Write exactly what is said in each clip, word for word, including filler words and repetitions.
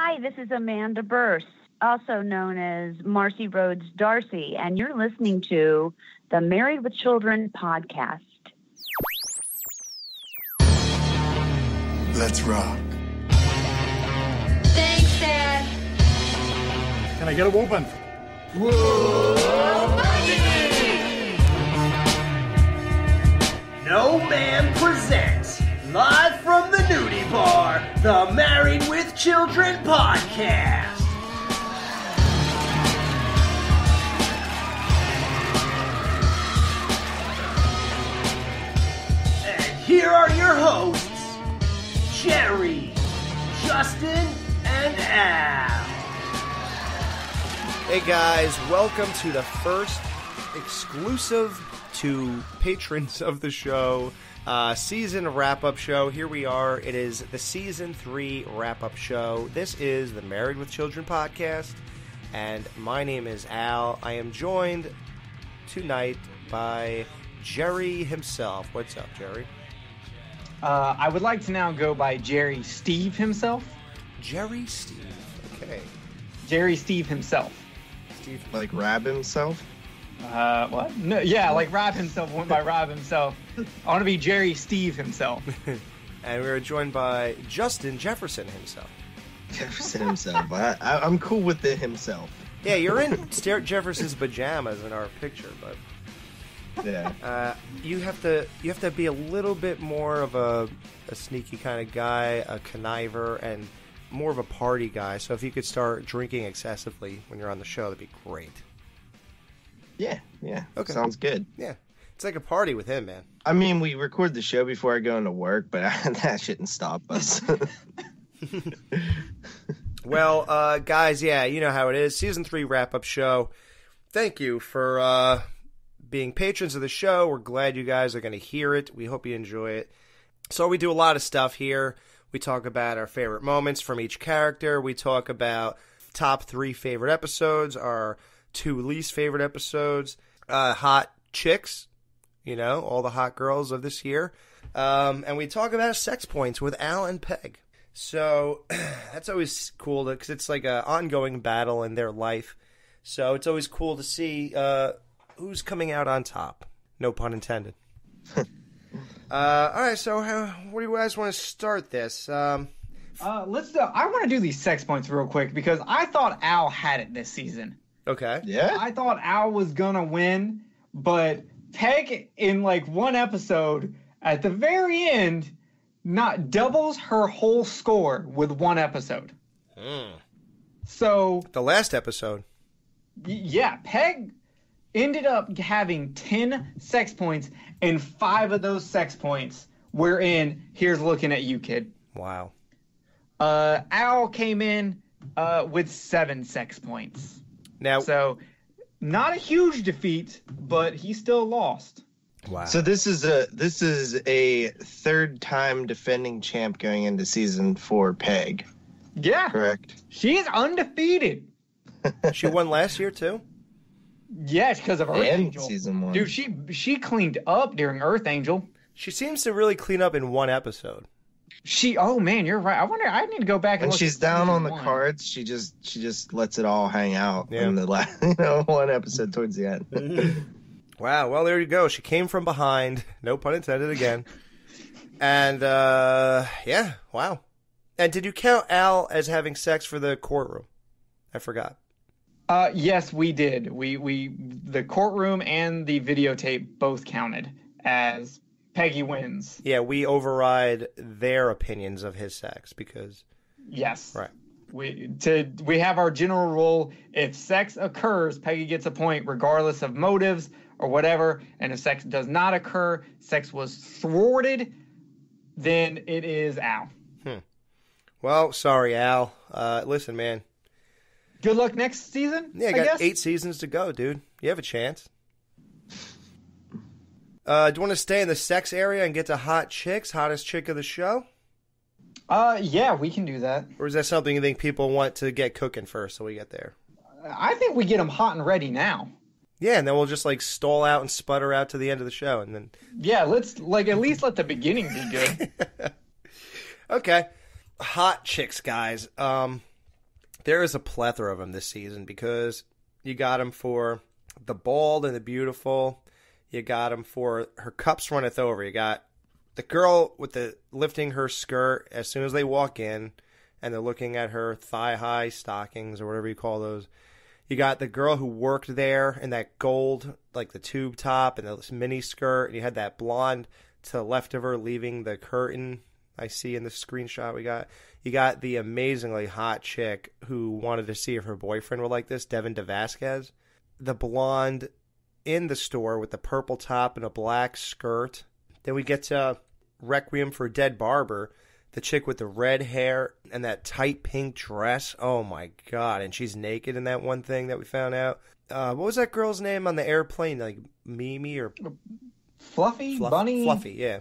Hi, this is Amanda Burse, also known as Marcy Rhodes Darcy, and you're listening to the Married with Children podcast. Let's rock. Thanks, Dad. Can I get a whoop in? Whoa, buddy! No Man presents, live from the nudie bar, the Married with Children podcast. And here are your hosts, Jerry, Justin, and Al. Hey guys, welcome to the first exclusive to patrons of the show Uh, season wrap-up show. Here we are. It is the season three wrap-up show. This is the Married with Children podcast, and my name is Al. I am joined tonight by Jerry himself. What's up, Jerry? Uh, I would like to now go by Jerry Steve himself. Jerry Steve. Okay. Jerry Steve himself. Steve, like Rab himself? Uh, what? No, yeah, like Rob himself went by Rob himself. I want to be Jerry Steve himself. And we were joined by Justin Jefferson himself. Jefferson himself. I, I, I'm cool with the himself. Yeah, you're in Jefferson's pajamas in our picture, but yeah, uh, you have to you have to be a little bit more of a, a sneaky kind of guy, a conniver, and more of a party guy. So if you could start drinking excessively when you're on the show, that'd be great. Yeah, yeah. Okay. Sounds good. Yeah. It's like a party with him, man. I mean, we record the show before I go into work, but I, that shouldn't stop us. Well, uh, guys, yeah, you know how it is. Season three wrap-up show. Thank you for uh, being patrons of the show. We're glad you guys are going to hear it. We hope you enjoy it. So we do a lot of stuff here. We talk about our favorite moments from each character. We talk about top three favorite episodes, our two least favorite episodes, uh, hot chicks, you know, all the hot girls of this year. Um, and we talk about sex points with Al and Peg. So that's always cool because it's like an ongoing battle in their life. So it's always cool to see uh, who's coming out on top. No pun intended. uh, all right, so how, what do you guys want to start this? Um, uh, let's. Uh, I want to do these sex points real quick because I thought Al had it this season. Okay. Yeah. I thought Al was gonna win, but Peg, in like one episode at the very end, not doubles her whole score with one episode. Mm. So the last episode. Yeah, Peg ended up having ten sex points, and five of those sex points were in "Here's Looking at You, Kid." Wow. Uh, Al came in uh, with seven sex points. Now, so not a huge defeat, but he still lost. Wow. So this is a this is a third time defending champ going into season four, Peg. Yeah. Correct. She's undefeated. She won last year too? Yes, because of Earth and Angel. Season one. Dude, she she cleaned up during Earth Angel. She seems to really clean up in one episode. She, oh man, you're right. I wonder. I need to go back. And when look she's down on the one. cards, she just she just lets it all hang out yeah. in the last, you know, one episode towards the end. Wow. Well, there you go. She came from behind. No pun intended again. And uh, yeah, wow. And did you count Al as having sex for the courtroom? I forgot. Uh, yes, we did. We we the courtroom and the videotape both counted as Peggy wins. Yeah, we override their opinions of his sex because yes, right. We to we have our general rule: if sex occurs, Peggy gets a point, regardless of motives or whatever. And if sex does not occur, sex was thwarted, then it is Al. Hmm. Well, sorry, Al. Uh, listen, man. Good luck next season. Yeah, I got I guess. eight seasons to go, dude. You have a chance. Uh, do you want to stay in the sex area and get to hot chicks, hottest chick of the show? Uh, yeah, we can do that. Or is that something you think people want to get cooking first so we get there? I think we get them hot and ready now. Yeah, and then we'll just, like, stall out and sputter out to the end of the show. and then. Yeah, let's, like, at least let the beginning be good. Okay. Hot chicks, guys. Um, there is a plethora of them this season because you got them for the bald and the beautiful. You got them for her cups runneth over. You got the girl with the lifting her skirt as soon as they walk in and they're looking at her thigh-high stockings or whatever you call those. You got the girl who worked there in that gold, like the tube top and the mini skirt. And you had that blonde to the left of her leaving the curtain I see in the screenshot we got. You got the amazingly hot chick who wanted to see if her boyfriend were like this, Devin DeVasquez. The blonde in the store with the purple top and a black skirt. Then we get to Requiem for a Dead Barber, the chick with the red hair and that tight pink dress. Oh, my God. And she's naked in that one thing that we found out. Uh, what was that girl's name on the airplane? Like Mimi or... Fluffy? Fluff Bunny? Fluffy, yeah.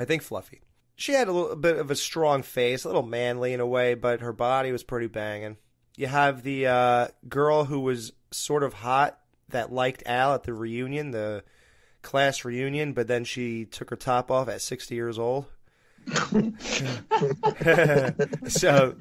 I think Fluffy. She had a little bit of a strong face, a little manly in a way, but her body was pretty banging. You have the uh, girl who was sort of hot that liked Al at the reunion, the class reunion, but then she took her top off at sixty years old. So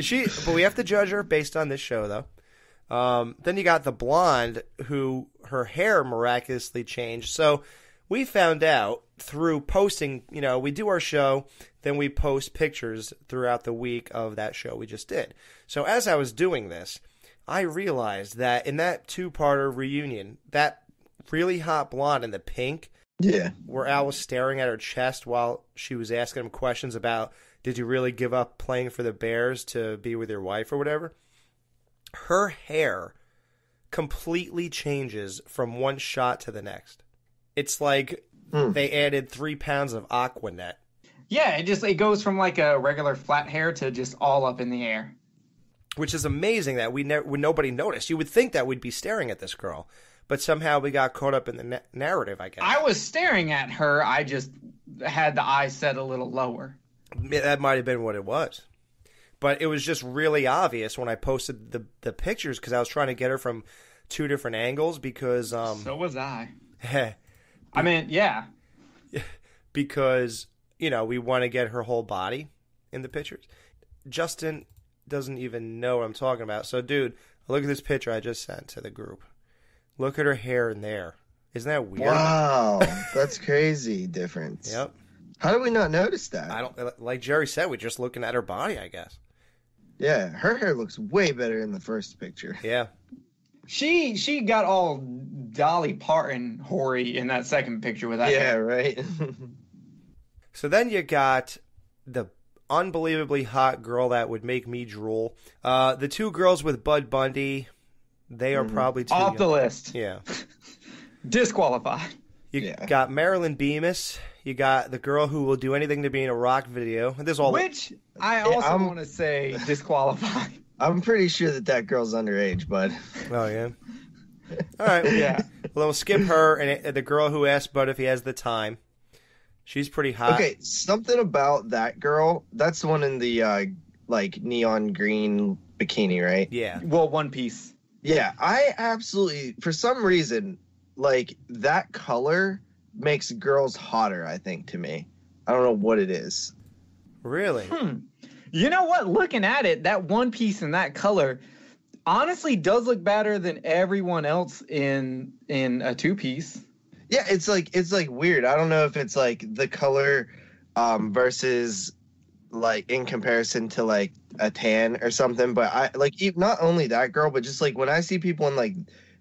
she, but we have to judge her based on this show, though. Um, then you got the blonde who her hair miraculously changed. So we found out through posting, you know, we do our show, then we post pictures throughout the week of that show we just did. So as I was doing this, I realized that in that two-parter reunion, that really hot blonde in the pink. Yeah. Where Al was staring at her chest while she was asking him questions about, did you really give up playing for the Bears to be with your wife or whatever? Her hair completely changes from one shot to the next. It's like mm. they added three pounds of Aquanet. Yeah, it just it goes from like a regular flat hair to just all up in the air. Which is amazing that we never, nobody noticed. You would think that we'd be staring at this girl. But somehow we got caught up in the na narrative, I guess. I was staring at her. I just had the eye set a little lower. That might have been what it was. But it was just really obvious when I posted the, the pictures because I was trying to get her from two different angles because... Um, so was I. I mean, yeah. Because, you know, we want to get her whole body in the pictures. Justin doesn't even know what I'm talking about. So, dude, look at this picture I just sent to the group. Look at her hair in there. Isn't that weird? Wow. That's crazy difference. Yep. How did we not notice that? I don't, like Jerry said, we're just looking at her body, I guess. Yeah. Her hair looks way better in the first picture. Yeah. She she got all Dolly Parton hoary in that second picture with that yeah, hair. Right. So then you got the unbelievably hot girl that would make me drool. Uh, the two girls with Bud Bundy. They are mm-hmm. probably too off young. The list. Yeah. Disqualified. You yeah. got Marilyn Bemis. You got the girl who will do anything to be in a rock video. And there's all Which the... I also want to say disqualified. I'm pretty sure that that girl's underage, bud. Oh, yeah. All right. Well, yeah. Well, we'll skip her and it, the girl who asked Bud if he has the time. She's pretty hot. Okay. Something about that girl. That's the one in the uh, like neon green bikini, right? Yeah. Well, one piece. Yeah, I absolutely, for some reason, like, that color makes girls hotter, I think, to me. I don't know what it is. Really? Hmm. You know what? Looking at it, that one piece in that color honestly does look better than everyone else in in a two-piece. Yeah, it's like, it's like weird. I don't know if it's, like, the color um, versus... like in comparison to like a tan or something, but I like not only that girl, but just like when I see people in like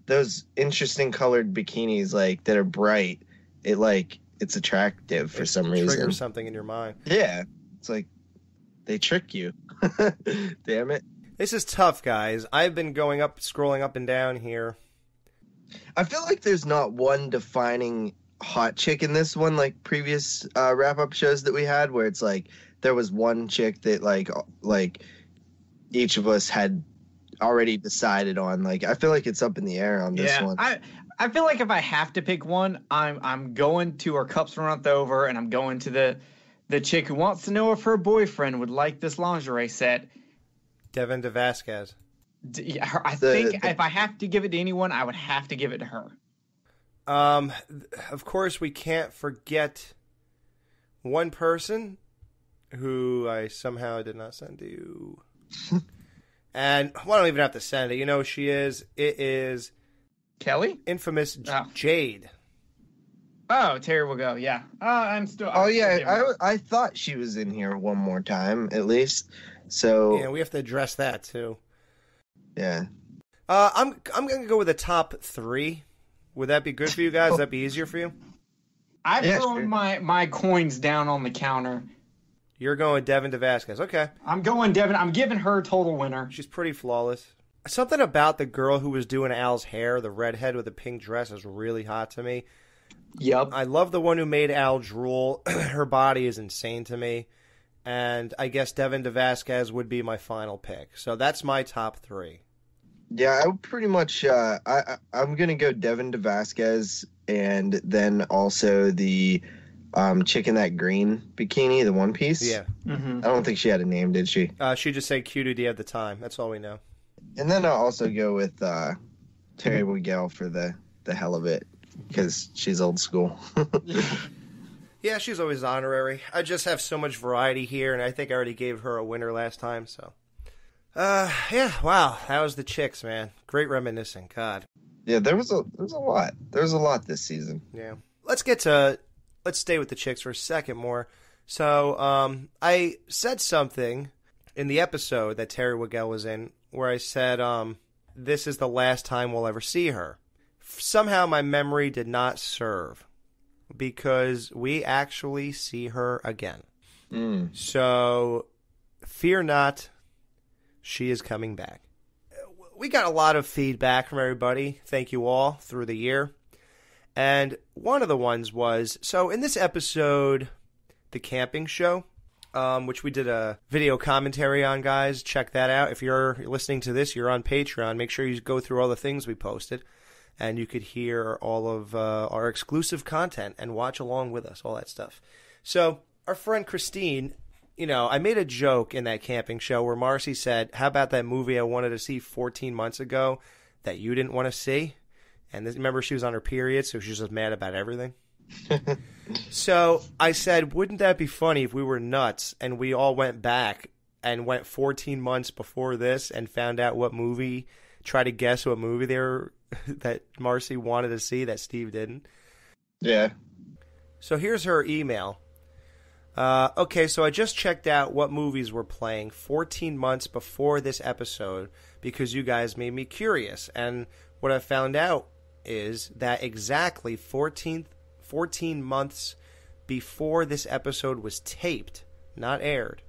those interesting colored bikinis, like that are bright, it like it's attractive for it some reason. Trigger something in your mind. Yeah, it's like they trick you. Damn it! This is tough, guys. I've been going up, scrolling up and down here. I feel like there's not one defining hot chick in this one, like previous uh, wrap up shows that we had, where it's like. There was one chick that like like each of us had already decided on. Like I feel like it's up in the air on this yeah, one. I I feel like if I have to pick one, I'm I'm going to her cups runneth over, and I'm going to the the chick who wants to know if her boyfriend would like this lingerie set. Devin DeVasquez. D yeah, her, I the, think the, if I have to give it to anyone, I would have to give it to her. Um, of course we can't forget one person. Who I somehow did not send to you. And well, I don't even have to send it. You know who she is. It is Kelly, infamous oh. Jade. Oh, Terry will go. Yeah, uh, I'm still. I'm oh yeah, still I I thought she was in here one more time at least. So yeah, we have to address that too. Yeah. Uh, I'm I'm gonna go with the top three. Would that be good for you guys? Would that be easier for you? I've yeah, thrown sure. my, my coins down on the counter. You're going Devin DeVasquez. Okay. I'm going Devin. I'm giving her total winner. She's pretty flawless. Something about the girl who was doing Al's hair, the redhead with the pink dress, is really hot to me. Yep. I love the one who made Al drool. Her body is insane to me. And I guess Devin DeVasquez would be my final pick. So that's my top three. Yeah, I would pretty much uh, – I, I'm going to go Devin DeVasquez and then also the um, chick in that green bikini, the one piece. Yeah. Mm-hmm. I don't think she had a name, did she? Uh, she just said Q two D at the time. That's all we know. And then I'll also go with uh, Terry Wigel for the, the hell of it because she's old school. Yeah, she's always honorary. I just have so much variety here, and I think I already gave her a winner last time, so. Uh, yeah, wow. That was the chicks, man. Great reminiscing. God. Yeah, there was a there was a lot. There was a lot this season. Yeah. Let's get to, let's stay with the chicks for a second more. So, um, I said something in the episode that Terry Wigel was in where I said, um, this is the last time we'll ever see her. Somehow my memory did not serve because we actually see her again. Mm. So, fear not. She is coming back. We got a lot of feedback from everybody. Thank you all through the year. And one of the ones was, so in this episode, the camping show, um, which we did a video commentary on, guys. Check that out. If you're listening to this, you're on Patreon. Make sure you go through all the things we posted. And you could hear all of uh, our exclusive content and watch along with us, all that stuff. So our friend Christine... You know, I made a joke in that camping show where Marcy said, how about that movie I wanted to see fourteen months ago that you didn't want to see? And this, remember, she was on her period, so she was just mad about everything. So I said, wouldn't that be funny if we were nuts and we all went back and went fourteen months before this and found out what movie, try to guess what movie they were, that Marcy wanted to see that Steve didn't? Yeah. So here's her email. Uh, okay, so I just checked out what movies were playing fourteen months before this episode because you guys made me curious. And what I found out is that exactly fourteen months before this episode was taped, not aired,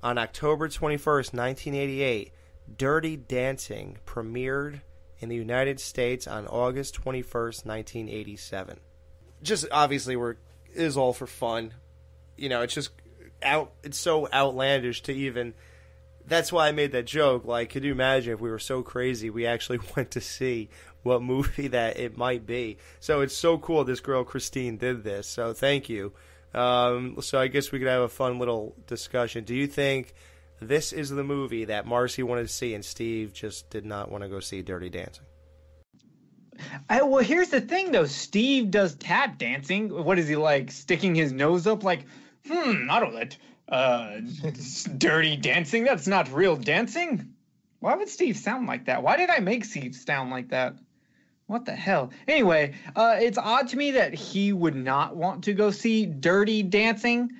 on October twenty-first, nineteen eighty-eight, Dirty Dancing premiered in the United States on August twenty-first, nineteen eighty-seven. Just obviously we're, it is all for fun. You know, it's just out. It's so outlandish to even. That's why I made that joke. Like, could you imagine if we were so crazy we actually went to see what movie that it might be? So it's so cool this girl Christine did this. So thank you. Um, so I guess we could have a fun little discussion. Do you think this is the movie that Marcy wanted to see and Steve just did not want to go see, Dirty Dancing? I, well, here's the thing though. Steve does tap dancing. What is he like? Sticking his nose up like. Hmm, I don't let uh, dirty dancing. That's not real dancing. Why would Steve sound like that? Why did I make Steve sound like that? What the hell? Anyway, uh, it's odd to me that he would not want to go see Dirty Dancing,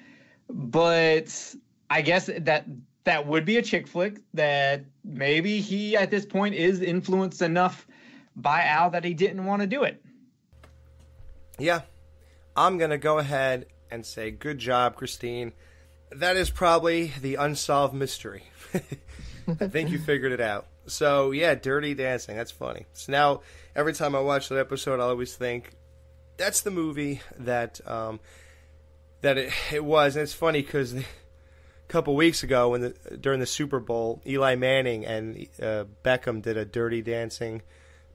but I guess that that would be a chick flick that maybe he at this point is influenced enough by Al that he didn't want to do it. Yeah, I'm going to go ahead and say, good job, Christine. That is probably the unsolved mystery. I think you figured it out. So, yeah, Dirty Dancing. That's funny. So now, every time I watch that episode, I always think, that's the movie that um, that it, it was. And it's funny because a couple weeks ago, when the, during the Super Bowl, Eli Manning and uh, Beckham did a Dirty Dancing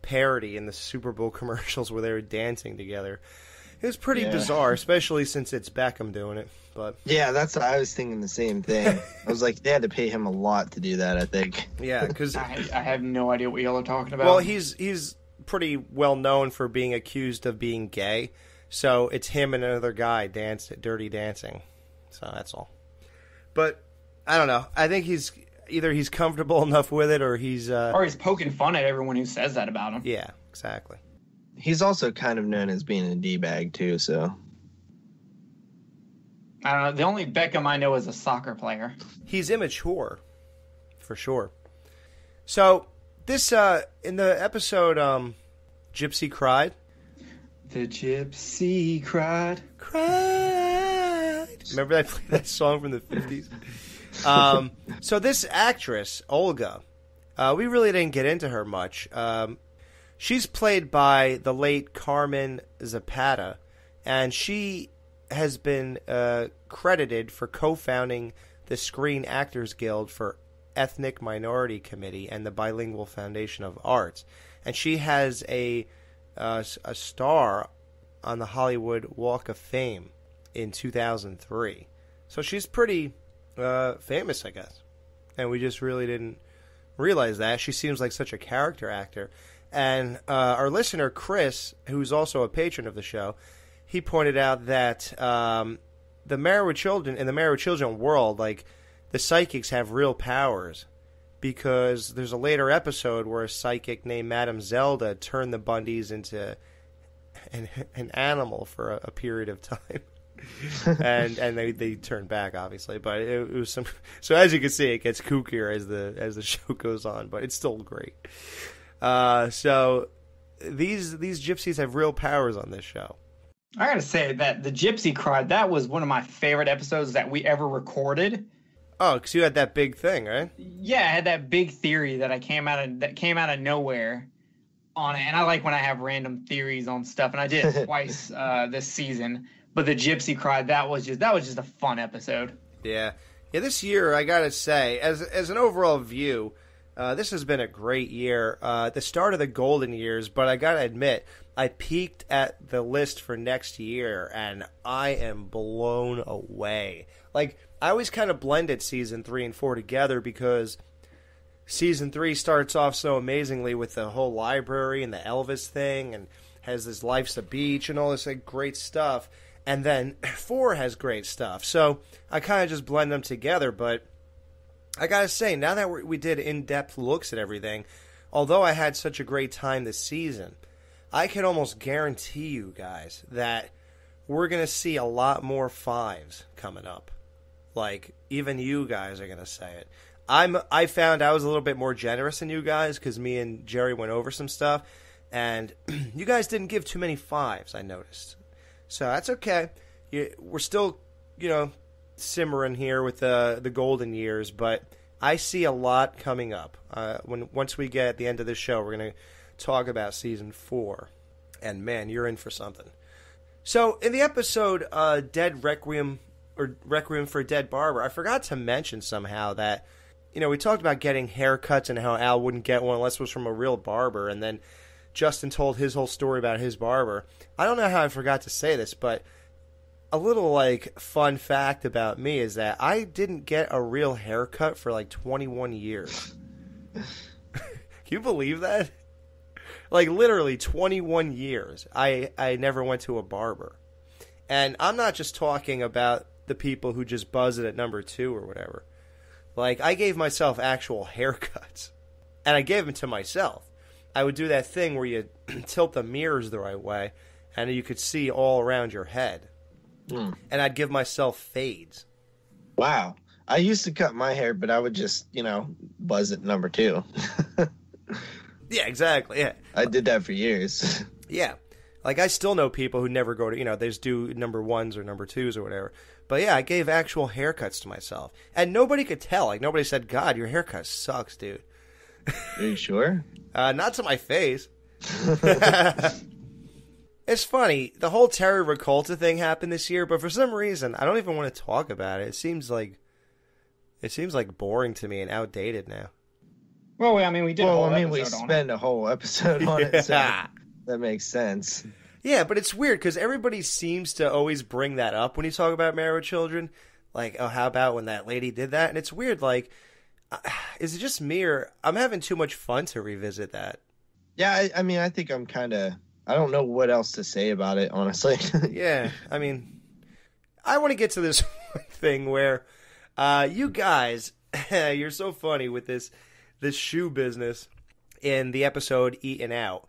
parody in the Super Bowl commercials where they were dancing together. It was pretty yeah. bizarre, especially since it's Beckham doing it. But yeah, that's what I was thinking the same thing. I was like, they had to pay him a lot to do that, I think. Yeah, because I, I have no idea what y'all are talking about. Well, he's he's pretty well known for being accused of being gay, so it's him and another guy danced at Dirty Dancing. So that's all. But I don't know. I think he's either he's comfortable enough with it, or he's uh, or he's poking fun at everyone who says that about him. Yeah, exactly. He's also kind of known as being a D-bag too, so. I don't know. The only Beckham I know is a soccer player. He's immature, for sure. So this uh, in the episode, um, Gypsy Cried. The Gypsy Cried. Cried. Remember I played that song from the fifties. um, so this actress Olga, uh, we really didn't get into her much. Um, she's played by the late Carmen Zapata, and she has been uh, credited for co-founding the Screen Actors Guild for Ethnic Minority Committee and the Bilingual Foundation of Arts. And she has a uh, a star on the Hollywood Walk of Fame in two thousand three. So she's pretty uh, famous, I guess. And we just really didn't realize that. She seems like such a character actor. And uh, our listener, Chris, who's also a patron of the show, he pointed out that um, the Married with Children, in the Married with Children world, like, the psychics have real powers, because there's a later episode where a psychic named Madame Zelda turned the Bundys into an, an animal for a, a period of time, and and they, they turned back, obviously. But it, it was some. So as you can see, it gets kookier as the as the show goes on, but it's still great. Uh, so these these gypsies have real powers on this show. I gotta say that the Gypsy Cried, that was one of my favorite episodes that we ever recorded. Oh, because you had that big thing, right? Yeah, I had that big theory that I came out of that came out of nowhere on it, and I like when I have random theories on stuff, and I did it twice uh, this season. But the Gypsy Cried, that was just that was just a fun episode. Yeah, yeah. This year, I gotta say, as as an overall view, uh, this has been a great year. Uh, the start of the golden years, but I gotta admit, I peeked at the list for next year, and I am blown away. Like, I always kind of blended season three and four together, because season three starts off so amazingly with the whole library and the Elvis thing, and has this Life's a Beach and all this like, great stuff. And then four has great stuff. So I kind of just blend them together. But I got to say, now that we did in-depth looks at everything, although I had such a great time this season, I can almost guarantee you guys that we're going to see a lot more fives coming up. Like, even you guys are going to say it. I'm, I found I was a little bit more generous than you guys, because me and Jerry went over some stuff, and you guys didn't give too many fives, I noticed. So that's okay. You, we're still, you know, simmering here with the, the golden years, but I see a lot coming up. Uh, when once we get at the end of this show, we're going to talk about season four, and man, you're in for something. So in the episode uh Dead Requiem, or Requiem for a Dead Barber, I forgot to mention somehow that, you know, we talked about getting haircuts and how Al wouldn't get one unless it was from a real barber, and then Justin told his whole story about his barber. I don't know how I forgot to say this, but a little like fun fact about me is that I didn't get a real haircut for like twenty-one years. Can you believe that? Like, literally twenty-one years, I, I never went to a barber. And I'm not just talking about the people who just buzz it at number two or whatever. Like, I gave myself actual haircuts. And I gave them to myself. I would do that thing where you tilt the mirrors the right way, and you could see all around your head. Mm. And I'd give myself fades. Wow. I used to cut my hair, but I would just, you know, buzz it number two. Yeah, exactly. Yeah, I did that for years. Yeah, like I still know people who never go to, you know, they just do number ones or number twos or whatever. But yeah, I gave actual haircuts to myself, and nobody could tell. Like nobody said, "God, your haircut sucks, dude." Are you sure? uh, not to my face. It's funny. The whole Terry Rakolta thing happened this year, but for some reason, I don't even want to talk about it. It seems like it seems like boring to me and outdated now. Well, I mean, we did. Well, a whole I mean, we spend a whole episode on it. So that makes sense. Yeah, but it's weird because everybody seems to always bring that up when you talk about Married with Children. Like, oh, how about when that lady did that? And it's weird. Like, uh, is it just me, or I'm having too much fun to revisit that? Yeah, I, I mean, I think I'm kind of. I don't know what else to say about it, honestly. Yeah, I mean, I want to get to this thing where uh, you guys you're so funny with this this shoe business in the episode Eating Out.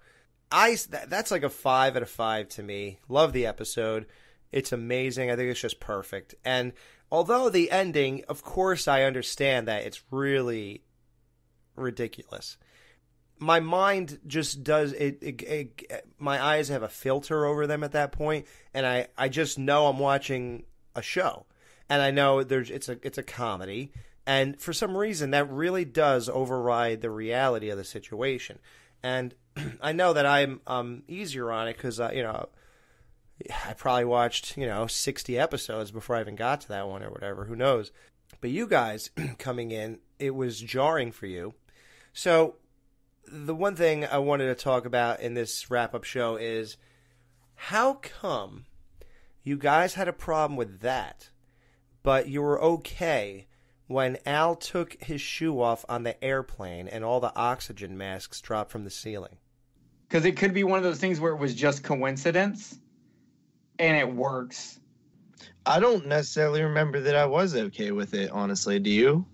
I, that's like a five out of five to me. Love the episode. It's amazing. I think it's just perfect. And although the ending, of course, I understand that it's really ridiculous. My mind just does it, it, it. My eyes have a filter over them at that point, and I, I just know I'm watching a show, and I know there's it's a it's a comedy, and for some reason that really does override the reality of the situation. And I know that I'm um easier on it because uh, you know, I probably watched, you know, sixty episodes before I even got to that one or whatever. Who knows? But you guys coming in, it was jarring for you. So the one thing I wanted to talk about in this wrap-up show is how come you guys had a problem with that, but you were okay when Al took his shoe off on the airplane and all the oxygen masks dropped from the ceiling? Because it could be one of those things where it was just coincidence. And it works. I don't necessarily remember that I was okay with it, honestly. Do you?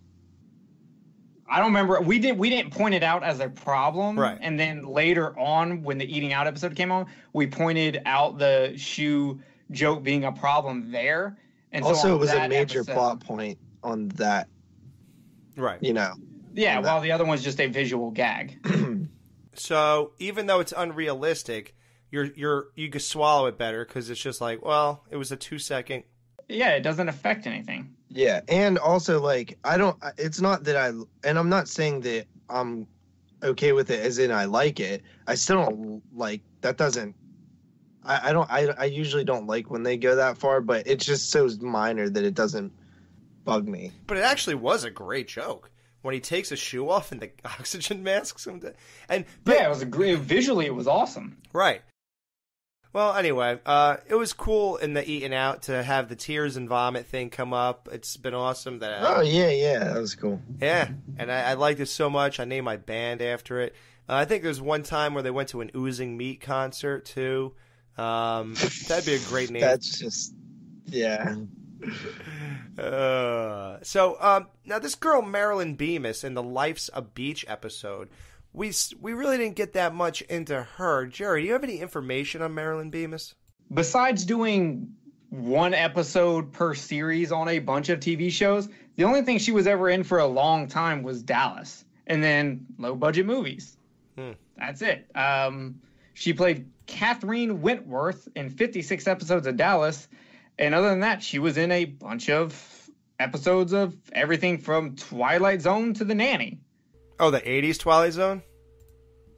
I don't remember. We didn't we didn't point it out as a problem. Right. And then later on, when the Eating Out episode came on, we pointed out the shoe joke being a problem there. And also, so it was a major episode, plot point on that. Right. You know. Yeah, while the other one's just a visual gag. So even though it's unrealistic, You're you're you can swallow it better because it's just like, well, it was a two second. Yeah, it doesn't affect anything. Yeah, and also like I don't. It's not that I, and I'm not saying that I'm okay with it as in I like it. I still don't like that. Doesn't. I, I don't. I I usually don't like when they go that far, but it's just so minor that it doesn't bug me. But it actually was a great joke when he takes his shoe off and the oxygen masks him. And but, yeah, it was a, visually it was awesome. Right. Well, anyway, uh, it was cool in the Eating Out to have the tears and vomit thing come up. It's been awesome. That I, oh, yeah, yeah. That was cool. Yeah. And I, I liked it so much. I named my band after it. Uh, I think there's one time where they went to an Oozing Meat concert, too. Um, that'd be a great name. That's just, yeah. uh, so um, now this girl, Marilyn Bemis, in the Life's a Beach episode, We we really didn't get that much into her. Jerry, do you have any information on Marilyn Bemis? Besides doing one episode per series on a bunch of T V shows, the only thing she was ever in for a long time was Dallas, and then low-budget movies. Hmm. That's it. Um, she played Catherine Wentworth in fifty-six episodes of Dallas, and other than that, she was in a bunch of episodes of everything from Twilight Zone to The Nanny. Oh, the eighties Twilight Zone?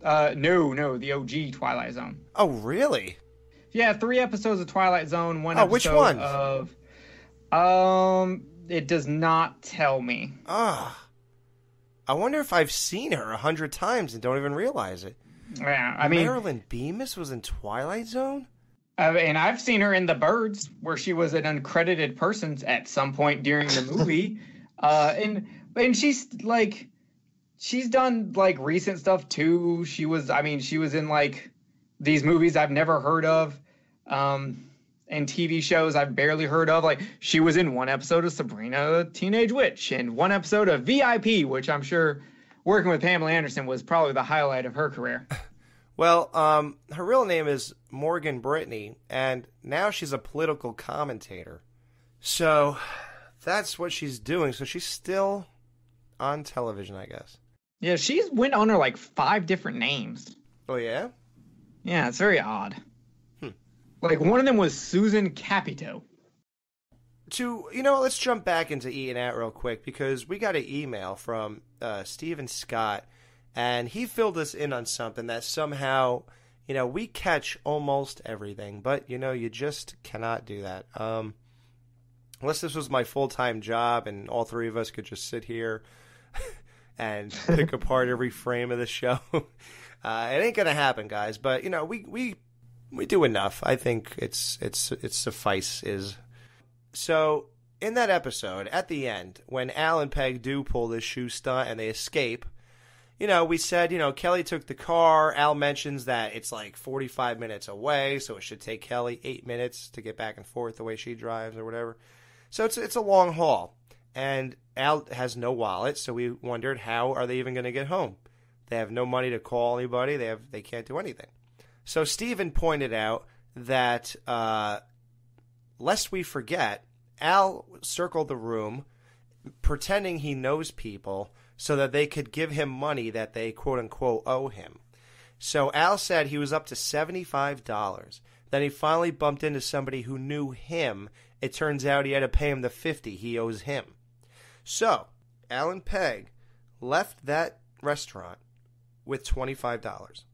Uh, no, no, the O G Twilight Zone. Oh, really? Yeah, three episodes of Twilight Zone, one oh, episode which one? of... Um, it does not tell me. Ah. I wonder if I've seen her a hundred times and don't even realize it. Yeah, I mean... Marilyn Bemis was in Twilight Zone? Uh, and I've seen her in The Birds, where she was an uncredited person at some point during the movie. uh, and and she's, like... She's done, like, recent stuff, too. She was, I mean, she was in, like, these movies I've never heard of um, and T V shows I've barely heard of. Like, she was in one episode of Sabrina the Teenage Witch and one episode of V I P, which I'm sure working with Pamela Anderson was probably the highlight of her career. Well, um, her real name is Morgan Brittany, and now she's a political commentator. So that's what she's doing. So she's still on television, I guess. Yeah, she's went under like five different names. Oh, yeah? Yeah, it's very odd. Hmm. Like, one of them was Susan Capito. To, you know, let's jump back into Eating Out real quick, because we got an email from uh, Steven Scott, and he filled us in on something that somehow, you know, we catch almost everything, but, you know, you just cannot do that. Um, unless this was my full-time job and all three of us could just sit here and pick apart every frame of the show. Uh, it ain't gonna happen, guys. But you know, we we we do enough. I think it's it's it's suffices. So in that episode, at the end, when Al and Peg do pull this shoe stunt and they escape, you know, we said, you know, Kelly took the car. Al mentions that it's like forty-five minutes away, so it should take Kelly eight minutes to get back and forth the way she drives or whatever. So it's it's a long haul. And Al has no wallet, so we wondered, how are they even going to get home? They have no money to call anybody. They have they can't do anything. So Steven pointed out that, uh, lest we forget, Al circled the room pretending he knows people so that they could give him money that they, quote-unquote, owe him. So Al said he was up to seventy-five dollars. Then he finally bumped into somebody who knew him. It turns out he had to pay him the fifty he owes him. So Al and Peg left that restaurant with twenty-five dollars.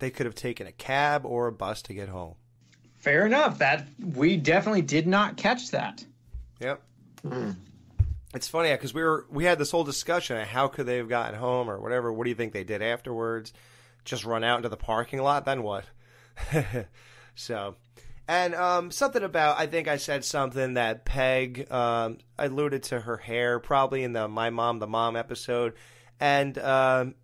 They could have taken a cab or a bus to get home. Fair enough. That we definitely did not catch that. Yep. Mm. It's funny because we were we had this whole discussion of how could they have gotten home or whatever. What do you think they did afterwards? Just run out into the parking lot? Then what? So, and um, something about, I think I said something that Peg um, alluded to her hair probably in the My Mom, the Mom episode. And um,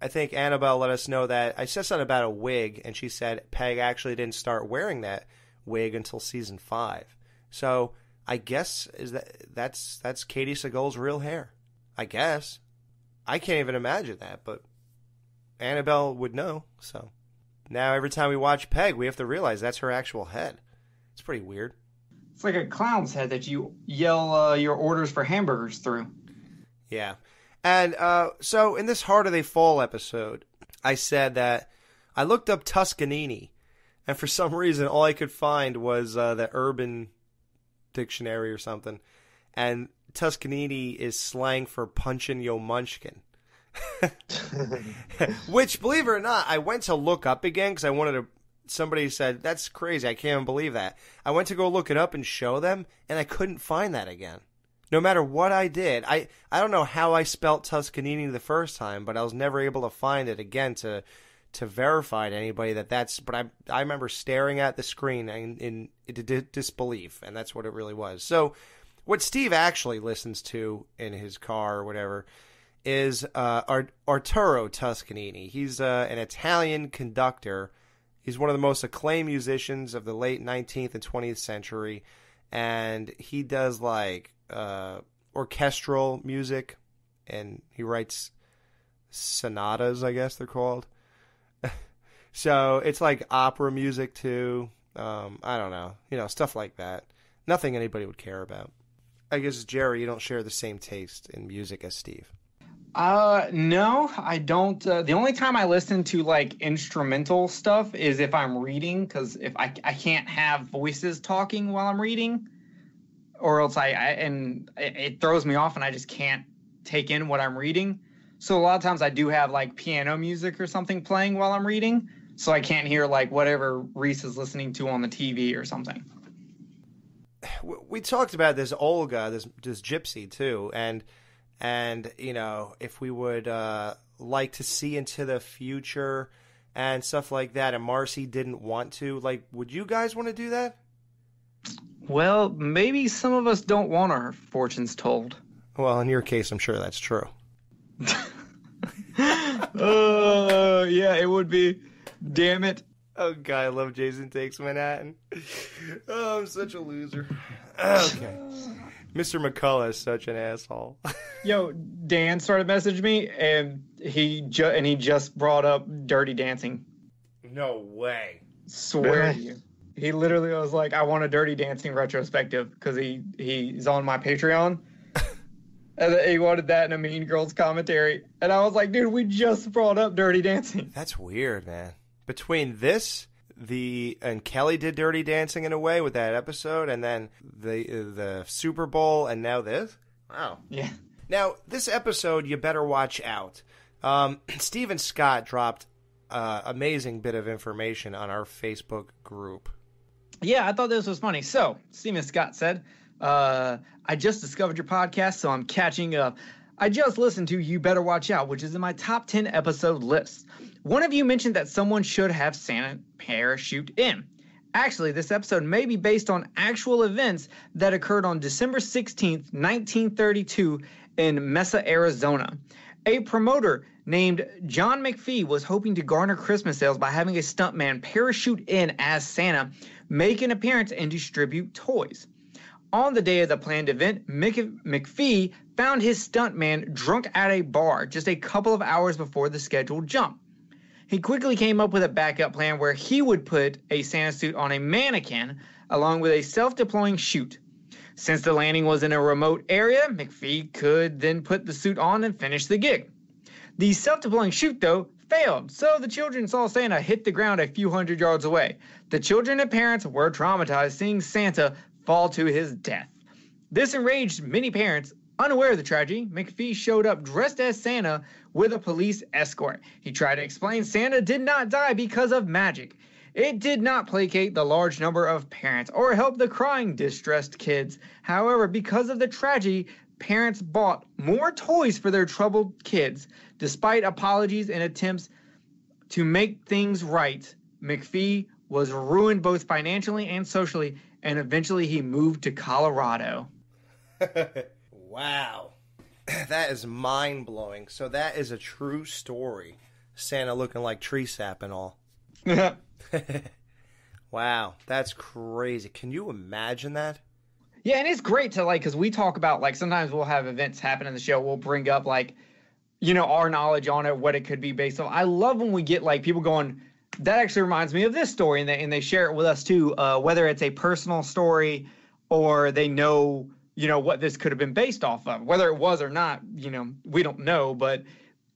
I think Annabelle let us know that I said something about a wig, and she said Peg actually didn't start wearing that wig until season five. So I guess is that that's that's Katie Seagal's real hair. I guess. I can't even imagine that, but Annabelle would know, so. Now every time we watch Peg, we have to realize that's her actual head. It's pretty weird. It's like a clown's head that you yell uh, your orders for hamburgers through. Yeah. And uh, so in this Heart of the Fall episode, I said that I looked up Tuscanini, and for some reason all I could find was uh, the Urban Dictionary or something. And Tuscanini is slang for punchin' yo munchkin. Which, believe it or not, I went to look up again because I wanted to. Somebody said that's crazy, I can't believe that. I went to go look it up and show them, and I couldn't find that again. No matter what I did, I I don't know how I spelt Tuscanini the first time, but I was never able to find it again to to verify to anybody that that's. But I I remember staring at the screen in, in, in disbelief, and that's what it really was. So, what Steve actually listens to in his car or whatever is uh, Art- Arturo Tuscanini. He's uh, an Italian conductor. He's one of the most acclaimed musicians of the late nineteenth and twentieth century, and he does, like, uh, orchestral music, and he writes sonatas, I guess they're called. So it's like opera music, too. Um, I don't know. You know, stuff like that. Nothing anybody would care about. I guess, Jerry, you don't share the same taste in music as Steve. Uh, no, I don't. Uh, the only time I listen to like instrumental stuff is if I'm reading, because if I, I can't have voices talking while I'm reading, or else I, I and it, it throws me off and I just can't take in what I'm reading. So a lot of times I do have like piano music or something playing while I'm reading, so I can't hear like whatever Reese is listening to on the T V or something. We talked about this Olga, this this gypsy too, and. And, you know, if we would uh, like to see into the future and stuff like that, and Marcy didn't want to, like, would you guys want to do that? Well, maybe some of us don't want our fortunes told. Well, in your case, I'm sure that's true. uh, yeah, it would be. Damn it. Oh, God, I love Jason Takes Manhattan. Oh, I'm such a loser. Okay. Mister McCullough is such an asshole. Yo, Dan started messaging me, and he ju- and he just brought up Dirty Dancing. No way. Swear to you. He literally was like, I want a Dirty Dancing retrospective, because he, he's on my Patreon. And he wanted that in a Mean Girls commentary. And I was like, dude, we just brought up Dirty Dancing. That's weird, man. Between this... The and Kelly did Dirty Dancing in a way with that episode, and then the the Super Bowl, and now this. Wow. Yeah. Now this episode, you better watch out. Um, Steven Scott dropped an uh, amazing bit of information on our Facebook group. Yeah, I thought this was funny. So Steven Scott said, uh, "I just discovered your podcast, so I'm catching up. I just listened to You Better Watch Out, which is in my top ten episode list. One of you mentioned that someone should have Santa parachute in. Actually, this episode may be based on actual events that occurred on December sixteenth, nineteen thirty-two in Mesa, Arizona. A promoter named John McPhee was hoping to garner Christmas sales by having a stuntman parachute in as Santa, make an appearance, and distribute toys. On the day of the planned event, McPhee found his stuntman drunk at a bar just a couple of hours before the scheduled jump. He quickly came up with a backup plan where he would put a Santa suit on a mannequin along with a self-deploying chute. Since the landing was in a remote area, McPhee could then put the suit on and finish the gig. The self-deploying chute, though, failed, so the children saw Santa hit the ground a few hundred yards away. The children and parents were traumatized seeing Santa fall to his death. This enraged many parents. Unaware of the tragedy, McPhee showed up dressed as Santa with a police escort. He tried to explain Santa did not die because of magic. It did not placate the large number of parents or help the crying, distressed kids. However, because of the tragedy, parents bought more toys for their troubled kids. Despite apologies and attempts to make things right, McPhee was ruined both financially and socially, and eventually he moved to Colorado. Wow. That is mind-blowing. So that is a true story. Santa looking like tree sap and all. Wow. That's crazy. Can you imagine that? Yeah, and it's great to, like, because we talk about, like, sometimes we'll have events happen in the show. We'll bring up, like, you know, our knowledge on it, what it could be based on. I love when we get, like, people going, that actually reminds me of this story, and they, and they share it with us, too, uh, whether it's a personal story or they know, you know, what this could have been based off of. Whether it was or not, you know, we don't know, but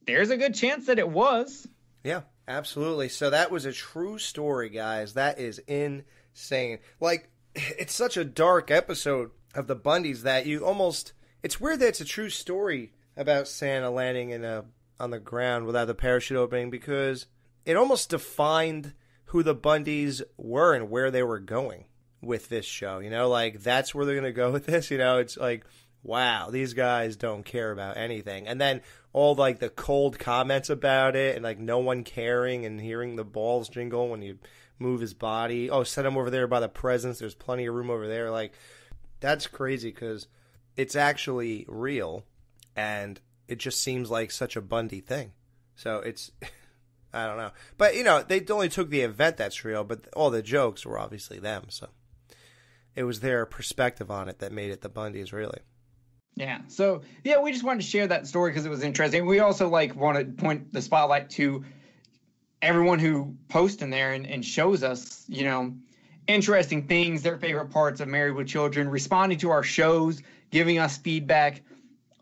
there's a good chance that it was. Yeah, absolutely. So that was a true story, guys. That is insane. Like, it's such a dark episode of the Bundys that you almost, it's weird that it's a true story about Santa landing in a, on the ground without the parachute opening, because it almost defined who the Bundys were and where they were going with this show, you know, like, that's where they're going to go with this, you know, it's like, wow, these guys don't care about anything. And then all, like, the cold comments about it, and, like, no one caring, and hearing the balls jingle when you move his body. Oh, set him over there by the presents, there's plenty of room over there. Like, that's crazy, because it's actually real, and it just seems like such a Bundy thing. So it's, I don't know. But, you know, they only took the event that's real, but all the jokes were obviously them, so it was their perspective on it that made it the Bundys, really. Yeah. So, yeah, we just wanted to share that story because it was interesting. We also, like, want to point the spotlight to everyone who posts in there and, and shows us, you know, interesting things, their favorite parts of Married with Children, responding to our shows, giving us feedback.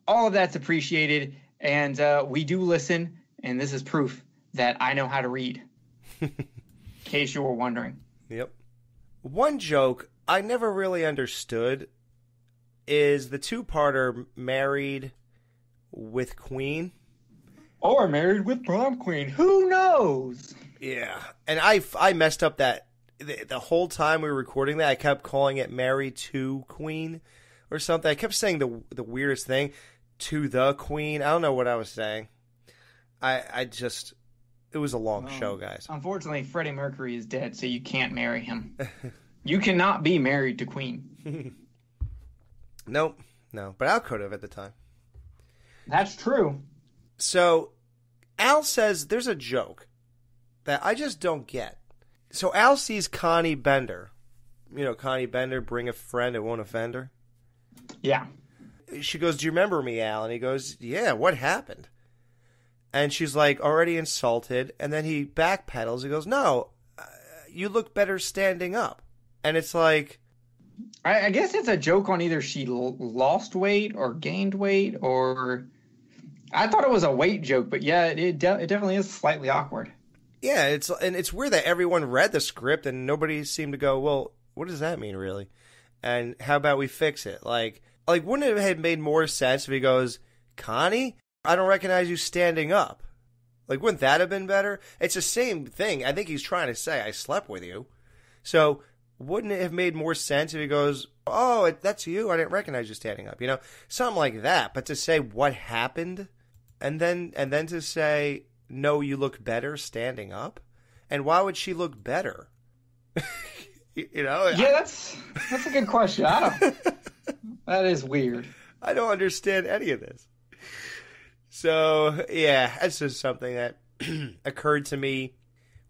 All of that's appreciated, and uh, we do listen, and this is proof that I know how to read, in case you were wondering. Yep. One joke I never really understood is the two-parter Married with Queen. Or Married with Prom Queen. Who knows? Yeah. And I, I messed up that the, the whole time we were recording that. I kept calling it Married to Queen or something. I kept saying the the weirdest thing, to the Queen. I don't know what I was saying. I, I just, it was a long um, show, guys. Unfortunately, Freddie Mercury is dead, so you can't marry him. You cannot be married to Queen. Nope. No. But Al could have at the time. That's true. So Al says there's a joke that I just don't get. So Al sees Connie Bender. You know, Connie Bender, bring a friend, it won't offend her. Yeah. She goes, do you remember me, Al? And he goes, yeah, what happened? And she's like already insulted. And then he backpedals. He goes, no, uh, you look better standing up. And it's like, I, I guess it's a joke on either she l lost weight or gained weight, or I thought it was a weight joke, but yeah, it de it definitely is slightly awkward. Yeah, it's and it's weird that everyone read the script and nobody seemed to go, well, what does that mean really? And how about we fix it? Like, like wouldn't it have made more sense if he goes, Connie, I don't recognize you standing up? Like, wouldn't that have been better? It's the same thing. I think he's trying to say I slept with you, so. Wouldn't it have made more sense if he goes, oh, that's you, I didn't recognize you standing up, you know, something like that. But to say what happened, and then and then to say, no, you look better standing up. And why would she look better? You know? Yeah, that's that's a good question. I don't, that is weird. I don't understand any of this. So, yeah, that's just something that occurred to me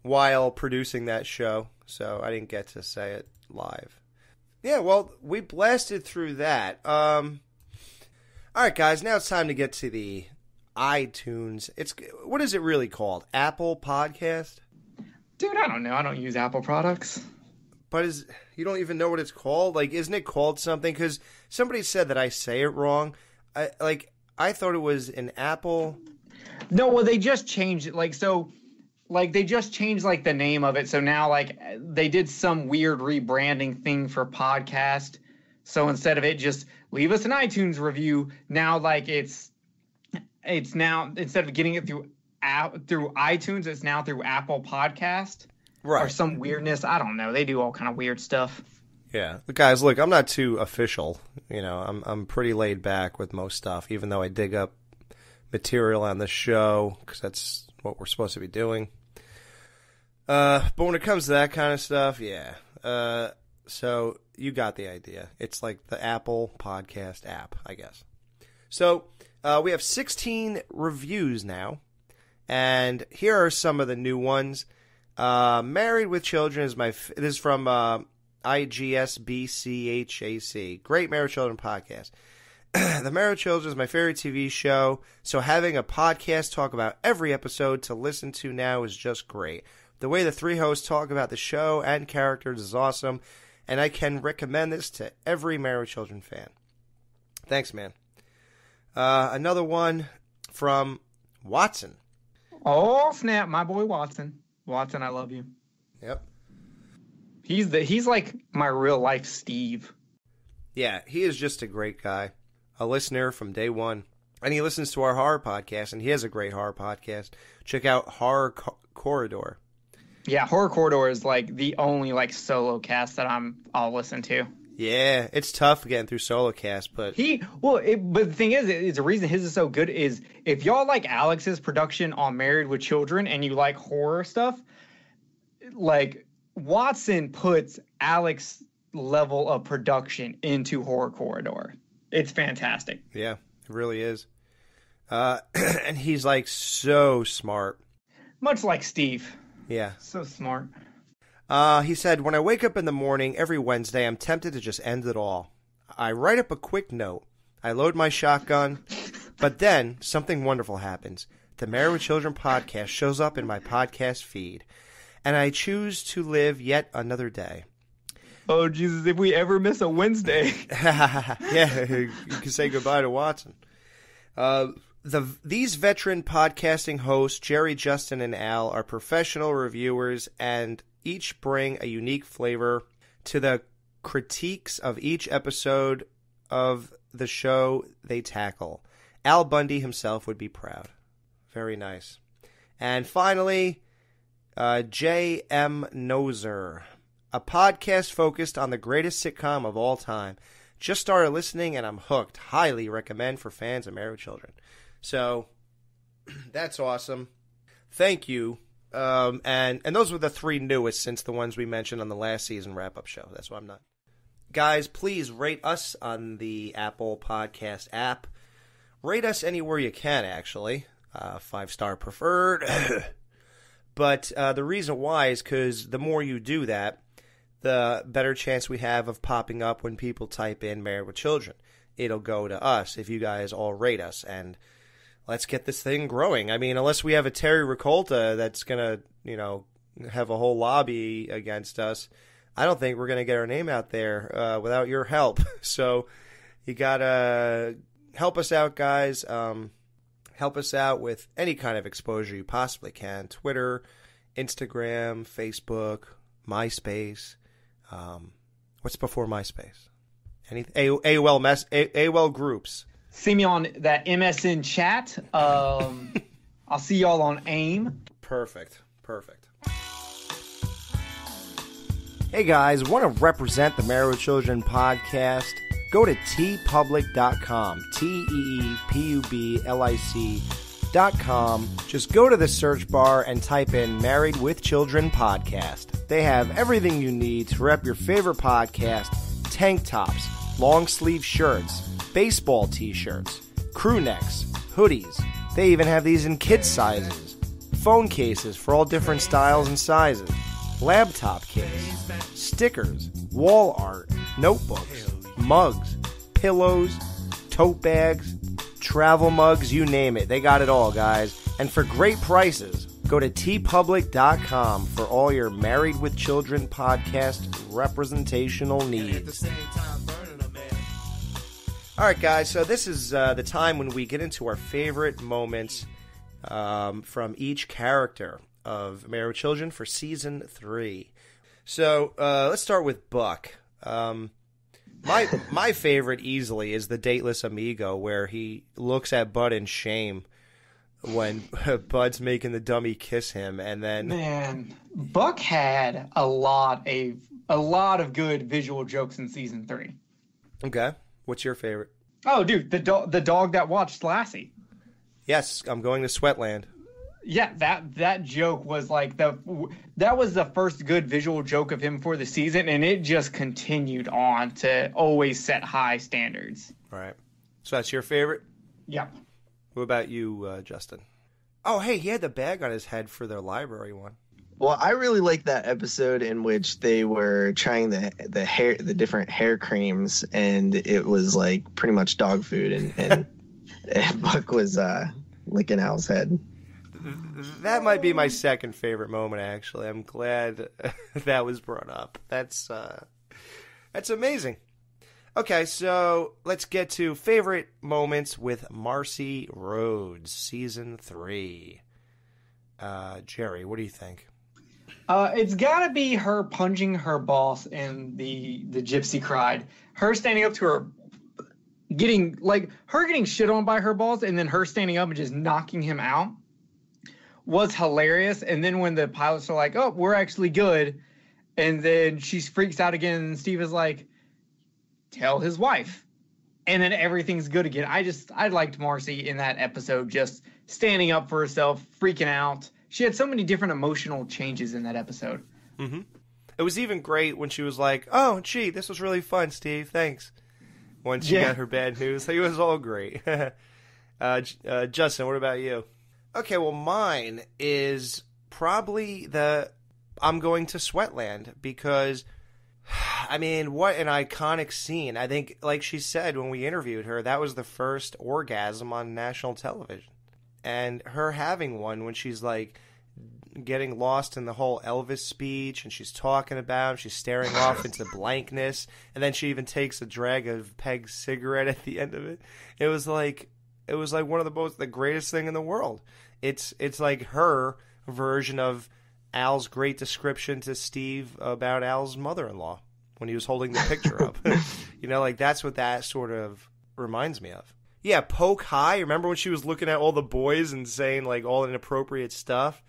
while producing that show. So I didn't get to say it live. Yeah, well, we blasted through that. Um, all right, guys, now it's time to get to the iTunes. It's what is it really called? Apple Podcast? Dude, I don't know. I don't use Apple products. But is you don't even know what it's called? Like, isn't it called something? Because somebody said that I say it wrong. I like I thought it was an Apple. No, well, they just changed it. Like, so, like, they just changed, like, the name of it. So now, like, they did some weird rebranding thing for podcast. So instead of it just leave us an iTunes review, now, like, it's it's now, instead of getting it through through iTunes, it's now through Apple Podcast. Right. Or some weirdness. I don't know. They do all kind of weird stuff. Yeah. Guys, look, I'm not too official. You know, I'm I'm pretty laid back with most stuff, even though I dig up material on the show because that's what we're supposed to be doing. Uh, but when it comes to that kind of stuff, yeah. Uh, so you got the idea. It's like the Apple Podcast app, I guess. So uh, we have sixteen reviews now, and here are some of the new ones. Uh, Married with Children is my. F- this is from uh, I G S B C H A C. Great Married Children podcast. The Married with Children is my favorite T V show, so having a podcast talk about every episode to listen to now is just great. The way the three hosts talk about the show and characters is awesome, and I can recommend this to every Married with Children fan. Thanks, man. Uh, another one from Watson. Oh, snap. My boy Watson. Watson, I love you. Yep. He's the he's like my real life Steve. Yeah, he is just a great guy. A listener from day one. And he listens to our horror podcast, and he has a great horror podcast. Check out Horror Co- Corridor. Yeah, Horror Corridor is like the only like solo cast that I'm I'll listen to. Yeah, it's tough getting through solo cast, but he well, it, but the thing is, it, it's the reason his is so good is if y'all like Alex's production on Married with Children and you like horror stuff, like Watson puts Alex's level of production into Horror Corridor. It's fantastic. Yeah, it really is. Uh, and he's like so smart. Much like Steve. Yeah. So smart. Uh, he said, when I wake up in the morning every Wednesday, I'm tempted to just end it all. I write up a quick note. I load my shotgun. But then something wonderful happens. The Married with Children podcast shows up in my podcast feed. And I choose to live yet another day. Oh, Jesus, if we ever miss a Wednesday. Yeah, you can say goodbye to Watson. Uh, the These veteran podcasting hosts, Jerry, Justin, and Al, are professional reviewers and each bring a unique flavor to the critiques of each episode of the show they tackle. Al Bundy himself would be proud. Very nice. And finally, uh, J M Noser. A podcast focused on the greatest sitcom of all time. Just started listening and I'm hooked. Highly recommend for fans of Married with Children. So that's awesome. Thank you. Um, and, and those were the three newest since the ones we mentioned on the last season wrap-up show. That's why I'm not. Guys, please rate us on the Apple Podcast app. Rate us anywhere you can, actually. Uh, five-star preferred. But uh, the reason why is because the more you do that, the better chance we have of popping up when people type in Married with Children. It'll go to us if you guys all rate us, and let's get this thing growing. I mean, unless we have a Terry Rakolta that's going to, you know, have a whole lobby against us, I don't think we're going to get our name out there uh, without your help. So you got to help us out, guys. Um, help us out with any kind of exposure you possibly can. Twitter, Instagram, Facebook, MySpace. Um, what's before MySpace? Any A O L mess, A O L groups. See me on that M S N chat. Um, I'll see y'all on AIM. Perfect. Perfect. Hey guys, want to represent the Married with Children podcast? Go to t public dot com, T E E P U B L I C dot com. Just go to the search bar and type in Married with Children podcast. They have everything you need to rep your favorite podcast: tank tops, long sleeve shirts, baseball t-shirts, crew necks, hoodies. They even have these in kids sizes, phone cases for all different styles and sizes, laptop case, stickers, wall art, notebooks, mugs, pillows, tote bags, travel mugs, you name it. They got it all, guys. And for great prices, go to tee public dot com for all your Married with Children podcast representational needs. All right, guys, so this is uh, the time when we get into our favorite moments um, from each character of Married with Children for Season three. So uh, let's start with Buck. Um, my my favorite easily is the Dateless Amigo, where he looks at Bud in shame when Bud's making the dummy kiss him, and then man, Buck had a lot of a lot of good visual jokes in season three. Okay, what's your favorite? Oh, dude, the dog the dog that watched Lassie. Yes, I'm going to Sweatland. Yeah, that that joke was like the that was the first good visual joke of him for the season, and it just continued on to always set high standards. All right, so that's your favorite. Yep. What about you, uh, Justin? Oh, hey, he had the bag on his head for their library one. Well, I really liked that episode in which they were trying the the hair, the different hair creams, and it was like pretty much dog food, and and, and Buck was uh, licking Al's head. That might be my second favorite moment, actually. I'm glad that was brought up. That's uh, that's amazing. Okay, so let's get to favorite moments with Marcy Rhodes, season three. Uh, Jerry, what do you think? Uh, it's got to be her punching her boss in the the Gypsy Cried. Her standing up to her, getting like her getting shit on by her boss, and then her standing up and just knocking him out was hilarious. And then when the pilots are like, "Oh, we're actually good," and then she freaks out again, and Steve is like, tell his wife, and then everything's good again. I just, I liked Marcy in that episode, just standing up for herself, freaking out. She had so many different emotional changes in that episode. Mm-hmm. It was even great when she was like, oh, gee, this was really fun, Steve. Thanks. Once she yeah. got her bad news, it was all great. uh, uh, Justin, what about you? Okay, well, mine is probably the I'm going to Sweatland, because I mean, what an iconic scene. I think, like she said when we interviewed her, that was the first orgasm on national television. And her having one when she's, like, getting lost in the whole Elvis speech, and she's talking about him, she's staring off into blankness, and then she even takes a drag of Peg's cigarette at the end of it. It was like, it was like one of the most, the greatest thing in the world. It's, it's like her version of Al's great description to Steve about Al's mother-in-law when he was holding the picture up. You know, like, that's what that sort of reminds me of. Yeah, Poke High. Remember when she was looking at all the boys and saying, like, all inappropriate stuff?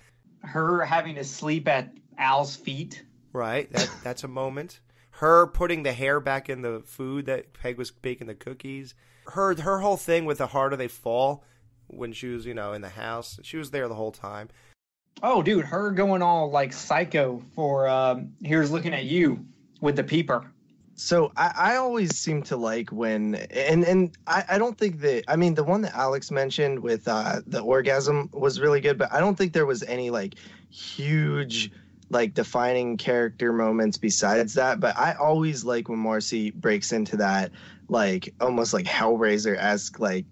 Her having to sleep at Al's feet. Right. That, that's a moment. Her putting the hair back in the food that Peg was baking the cookies. Her, her whole thing with the harder they fall when she was, you know, in the house. She was there the whole time. Oh, dude, her going all, like, psycho for um, Here's Looking at You with the peeper. So I, I always seem to like when, and, and I, I don't think that, I mean, the one that Alex mentioned with uh, the orgasm was really good, but I don't think there was any, like, huge, like, defining character moments besides that. But I always like when Marcy breaks into that, like, almost like Hellraiser-esque, like,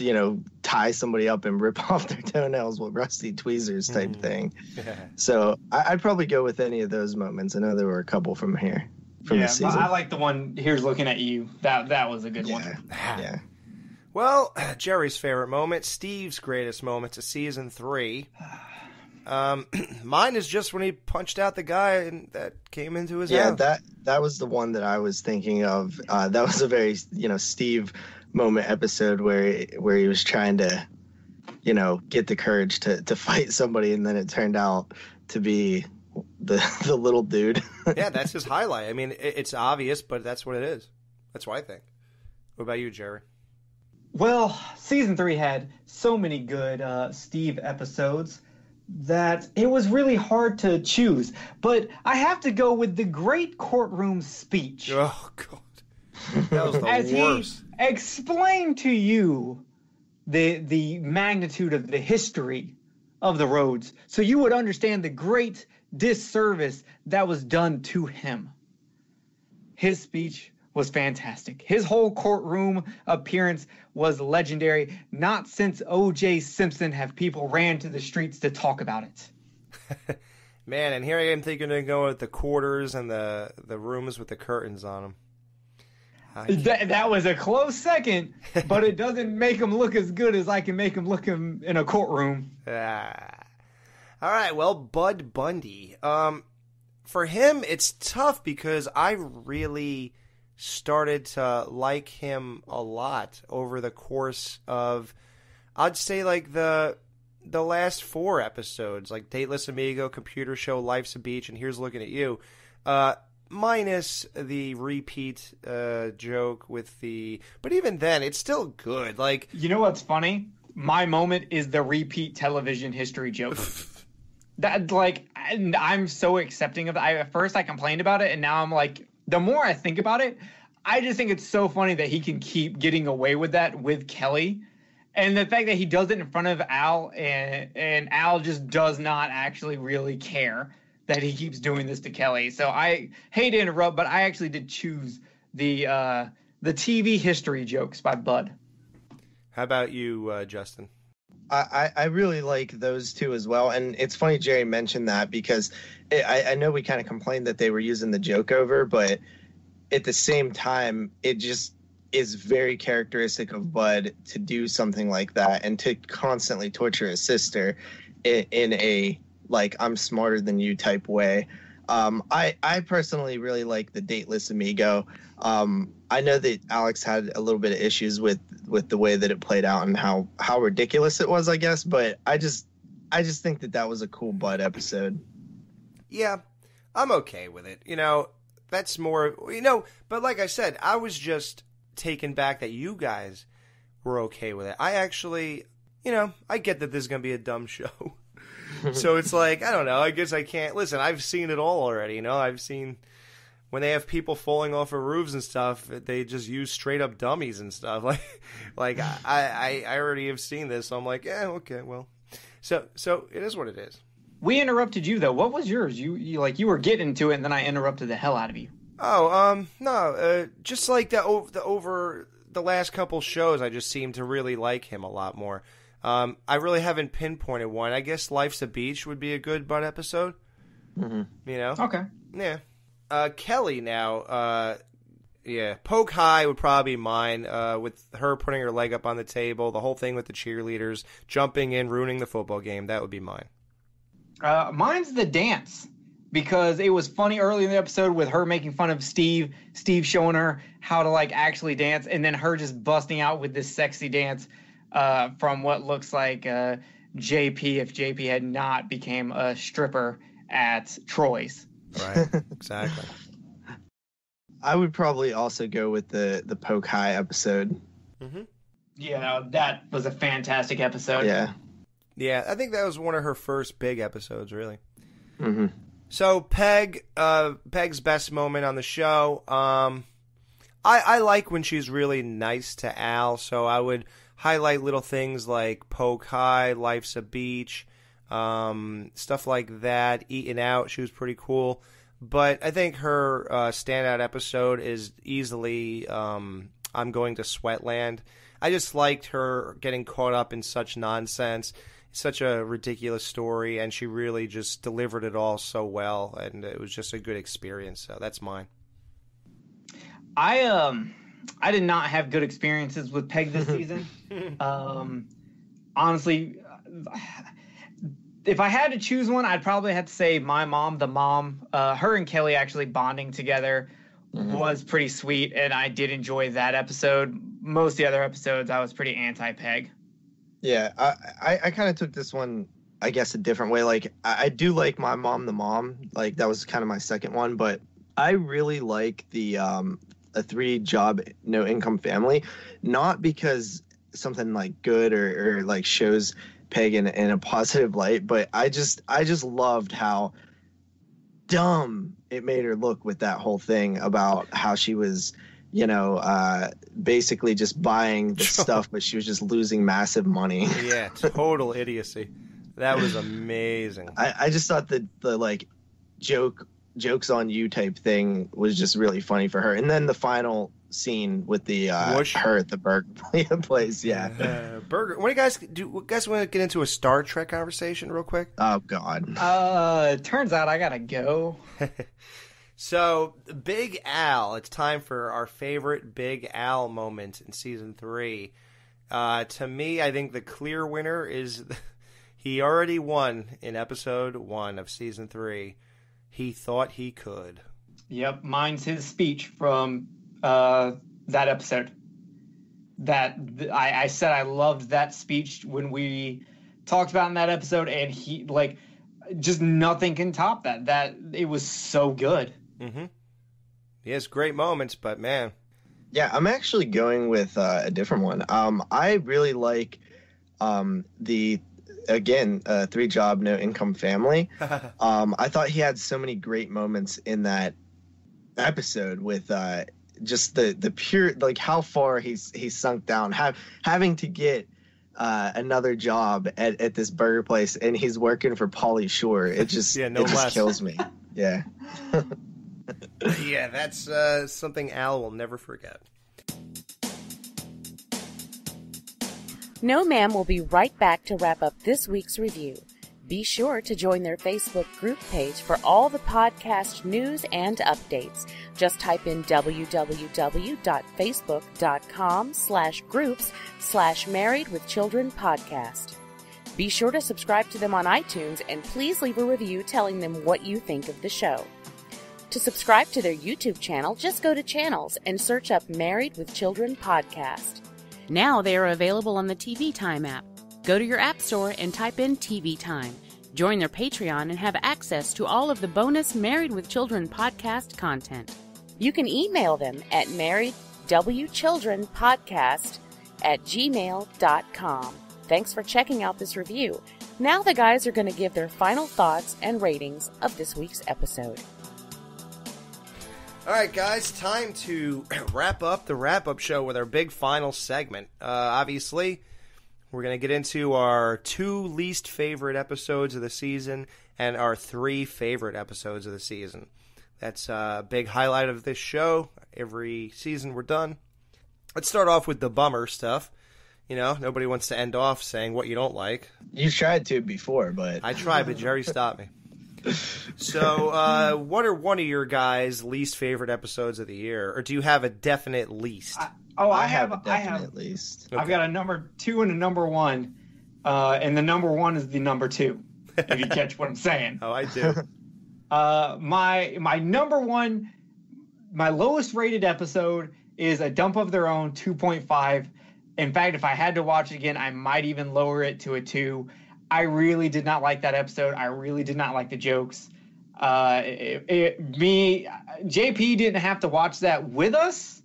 you know, tie somebody up and rip off their toenails with rusty tweezers type mm. thing. Yeah. So I, I'd probably go with any of those moments. I know there were a couple from here. From yeah, the I like the one, Here's Looking at You. That that was a good yeah. one. Yeah. Well, Jerry's favorite moment, Steve's greatest moment to season three. Um, mine is just when he punched out the guy and that came into his yeah, house. Yeah, that, that was the one that I was thinking of. Uh, that was a very, you know, Steve moment episode where where he was trying to, you know, get the courage to to fight somebody, and then it turned out to be the the little dude. Yeah, that's his highlight. I mean, it, it's obvious, but that's what it is. That's what I think. What about you, Jerry? Well, season three had so many good uh, Steve episodes that it was really hard to choose. But I have to go with the great courtroom speech. Oh God. That was the As worst. He explained to you the the magnitude of the history of the Rhodes, so you would understand the great disservice that was done to him. His speech was fantastic. His whole courtroom appearance was legendary. Not since O J Simpson have people ran to the streets to talk about it. Man, and here I am thinking of going with the quarters and the, the rooms with the curtains on them. That, that was a close second, but it doesn't make him look as good as I can make him look in, in a courtroom. Ah. All right, well, Bud Bundy. Um, for him, it's tough because I really started to like him a lot over the course of, I'd say, like the the last four episodes, like Dateless Amigo, Computer Show, Life's a Beach, and Here's Looking at You. Uh, minus the repeat uh, joke with the... But even then, it's still good. Like, you know what's funny? My moment is the repeat television history joke. That, like, I'm so accepting of it. I, at first, I complained about it, and now I'm like, the more I think about it, I just think it's so funny that he can keep getting away with that with Kelly. And the fact that he does it in front of Al, and, and Al just does not actually really care that he keeps doing this to Kelly. So I hate to interrupt, but I actually did choose the uh, the T V history jokes by Bud. How about you, uh, Justin? I, I really like those two as well. And it's funny Jerry mentioned that because it, I, I know we kind of complained that they were using the joke over, but at the same time, it just is very characteristic of Bud to do something like that and to constantly torture his sister in, in a... like, I'm smarter than you type way. Um, I, I personally really like the Dateless Amigo. Um, I know that Alex had a little bit of issues with, with the way that it played out and how, how ridiculous it was, I guess. But I just I just think that that was a cool Bud episode. Yeah, I'm okay with it. You know, that's more, you know, but like I said, I was just taken back that you guys were okay with it. I actually, you know, I get that this is going to be a dumb show. So it's like, I don't know, I guess I can't... Listen, I've seen it all already, you know? I've seen when they have people falling off of roofs and stuff, they just use straight-up dummies and stuff. Like, like I, I, I already have seen this, so I'm like, yeah, okay, well. So so it is what it is. We interrupted you, though. What was yours? You, you like, you were getting to it, and then I interrupted the hell out of you. Oh, um, no, uh, just like the the over the last couple shows, I just seem to really like him a lot more. Um, I really haven't pinpointed one. I guess Life's a Beach would be a good Bud episode. Mm-hmm. You know? Okay. Yeah. Uh, Kelly now. Uh, yeah. Poke High would probably be mine, uh, with her putting her leg up on the table, the whole thing with the cheerleaders, jumping in, ruining the football game. That would be mine. Uh, mine's the dance, because it was funny early in the episode with her making fun of Steve, Steve showing her how to, like, actually dance, and then her just busting out with this sexy dance. Uh, from what looks like uh, J P, if J P had not became a stripper at Troy's. Right, exactly. I would probably also go with the, the Poke High episode. Mm-hmm. Yeah, that was a fantastic episode. Yeah. Yeah, I think that was one of her first big episodes, really. Mm-hmm. So Peg, uh, Peg's best moment on the show. Um, I, I like when she's really nice to Al, so I would... highlight little things like Poke High, Life's a Beach, um, stuff like that. Eating Out, she was pretty cool. But I think her uh, standout episode is easily um, I'm Going to Sweatland. I just liked her getting caught up in such nonsense, such a ridiculous story, and she really just delivered it all so well, and it was just a good experience. So that's mine. I, um... I did not have good experiences with Peg this season. Um, honestly, if I had to choose one, I'd probably have to say my mom, the mom. Uh, her and Kelly actually bonding together mm-hmm. was pretty sweet, and I did enjoy that episode. Most of the other episodes, I was pretty anti-Peg. Yeah, I, I, I kind of took this one, I guess, a different way. Like, I, I do like my mom, the mom. Like, that was kind of my second one, but I really like the... Um, a three job, no income family, not because something like good or, or like shows Peg in, in a positive light, but I just, I just loved how dumb it made her look with that whole thing about how she was, you know, uh, basically just buying the stuff, but she was just losing massive money. Yeah. Total idiocy. That was amazing. I, I just thought that the like joke jokes on you type thing was just really funny for her. And then the final scene with the uh, her at the burger place, yeah. Uh, burger. What do you guys do? You guys want to get into a Star Trek conversation real quick? Oh God. Uh, it turns out I gotta go. So, Big Al. It's time for our favorite Big Al moment in season three. Uh, to me, I think the clear winner is he already won in episode one of season three. He thought he could. Yep, mine's his speech from uh, that episode. That I, I said I loved that speech when we talked about in that episode, and he like just nothing can top that. That it was so good. Mm-hmm. He has great moments, but man, yeah, I'm actually going with uh, a different one. Um, I really like um the. Again, uh, three job, no income family. um, I thought he had so many great moments in that episode with uh, just the the pure like how far he's he's sunk down, ha having to get uh, another job at, at this burger place, and he's working for Pauly Shore. It just yeah, no it just kills me. Yeah, yeah, that's uh, something Al will never forget. No Ma'am will be right back to wrap up this week's review. Be sure to join their Facebook group page for all the podcast news and updates. Just type in www.facebook.com slash groups slash Married with Children podcast. Be sure to subscribe to them on iTunes and please leave a review telling them what you think of the show. To subscribe to their YouTube channel, just go to channels and search up Married with Children podcast. Now they are available on the T V Time app. Go to your app store and type in T V Time. Join their Patreon and have access to all of the bonus Married with Children podcast content. You can email them at marriedwchildrenpodcast at gmail dot com. Thanks for checking out this review. Now the guys are going to give their final thoughts and ratings of this week's episode. All right, guys, time to wrap up the wrap-up show with our big final segment. Uh, obviously, we're going to get into our two least favorite episodes of the season and our three favorite episodes of the season. That's a big highlight of this show. Every season we're done. Let's start off with the bummer stuff. You know, nobody wants to end off saying what you don't like. You tried to before, but... I tried, but Jerry stopped me. So, uh, what are one of your guys' least favorite episodes of the year, or do you have a definite least? I, oh, I, I have, have a definite I have, least. Okay. I've got a number two and a number one, uh, and the number one is the number two. If you catch what I'm saying. Oh, I do. uh, my my number one, my lowest rated episode is A Dump of Their Own two point five. In fact, if I had to watch it again, I might even lower it to a two. I really did not like that episode. I really did not like the jokes. Uh, it, it, me, J P didn't have to watch that with us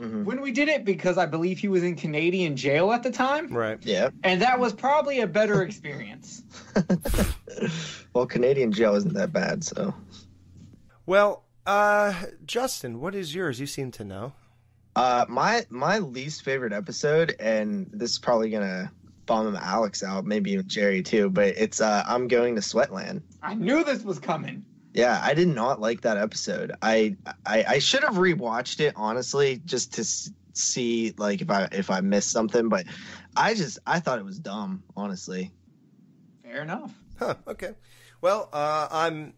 mm-hmm. when we did it because I believe he was in Canadian jail at the time. Right. Yeah. And that was probably a better experience. Well, Canadian jail isn't that bad, so. Well, uh, Justin, what is yours? You seem to know. Uh, my my least favorite episode, and this is probably gonna bomb him Alex out, maybe even Jerry too, but it's uh I'm going to Sweatland. I knew this was coming. Yeah, I did not like that episode. I I, I should have rewatched it honestly just to s see like if I if I missed something, but I just I thought it was dumb, honestly. Fair enough. Huh, okay. Well, uh I'm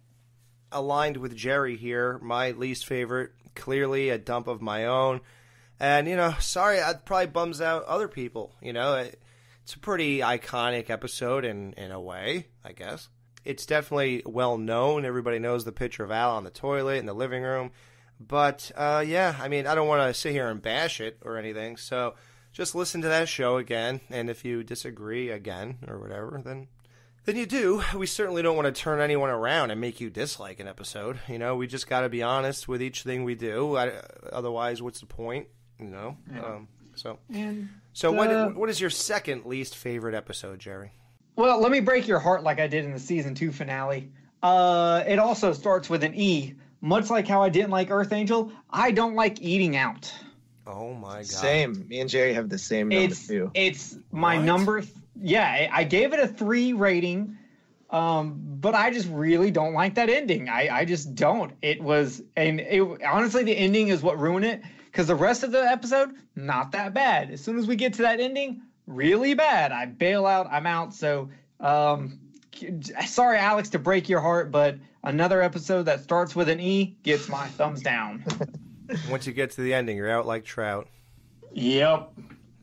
aligned with Jerry here. My least favorite, clearly A Dump of My Own. And you know, sorry, that probably bums out other people, you know. It, It's a pretty iconic episode in, in a way, I guess. It's definitely well-known. Everybody knows the picture of Al on the toilet in the living room. But, uh, yeah, I mean, I don't want to sit here and bash it or anything. So just listen to that show again. And if you disagree again or whatever, then, then you do. We certainly don't want to turn anyone around and make you dislike an episode. You know, we just got to be honest with each thing we do. I, otherwise, what's the point? You know? Yeah. Um, so... And So what is, what is your second least favorite episode, Jerry? Well, let me break your heart like I did in the season two finale. Uh, it also starts with an E. Much like how I didn't like Earth Angel, I don't like eating out. Oh, my God. Same. Me and Jerry have the same number, it's, too. It's my what? number. Yeah, I gave it a three rating Um, but I just really don't like that ending. I, I just don't. It was, and it, honestly, the ending is what ruined it, because the rest of the episode, not that bad. As soon as we get to that ending, really bad. I bail out. I'm out. So, um, sorry, Alex, to break your heart, but another episode that starts with an E gets my thumbs down. Once you get to the ending, you're out like trout. Yep.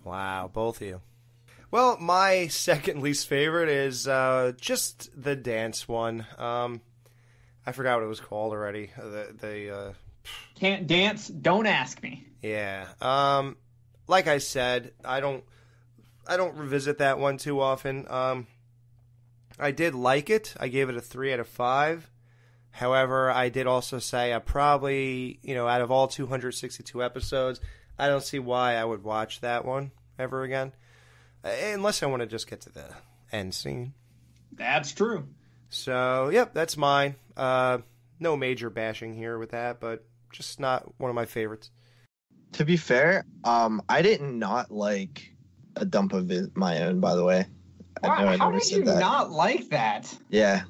Wow, both of you. Well, my second least favorite is uh, just the dance one. Um, I forgot what it was called already. The, the uh... Can't dance, don't ask me. Yeah. Um, like I said, I don't, I don't revisit that one too often. Um, I did like it. I gave it a three out of five. However, I did also say I probably, you know, out of all two hundred sixty-two episodes, I don't see why I would watch that one ever again. Unless I want to just get to the end scene. That's true. So, yep, that's mine. Uh, no major bashing here with that, but just not one of my favorites. To be fair, um, I did not like A Dump of My Own, by the way. I wow, know I how did you that. not like that? Yeah.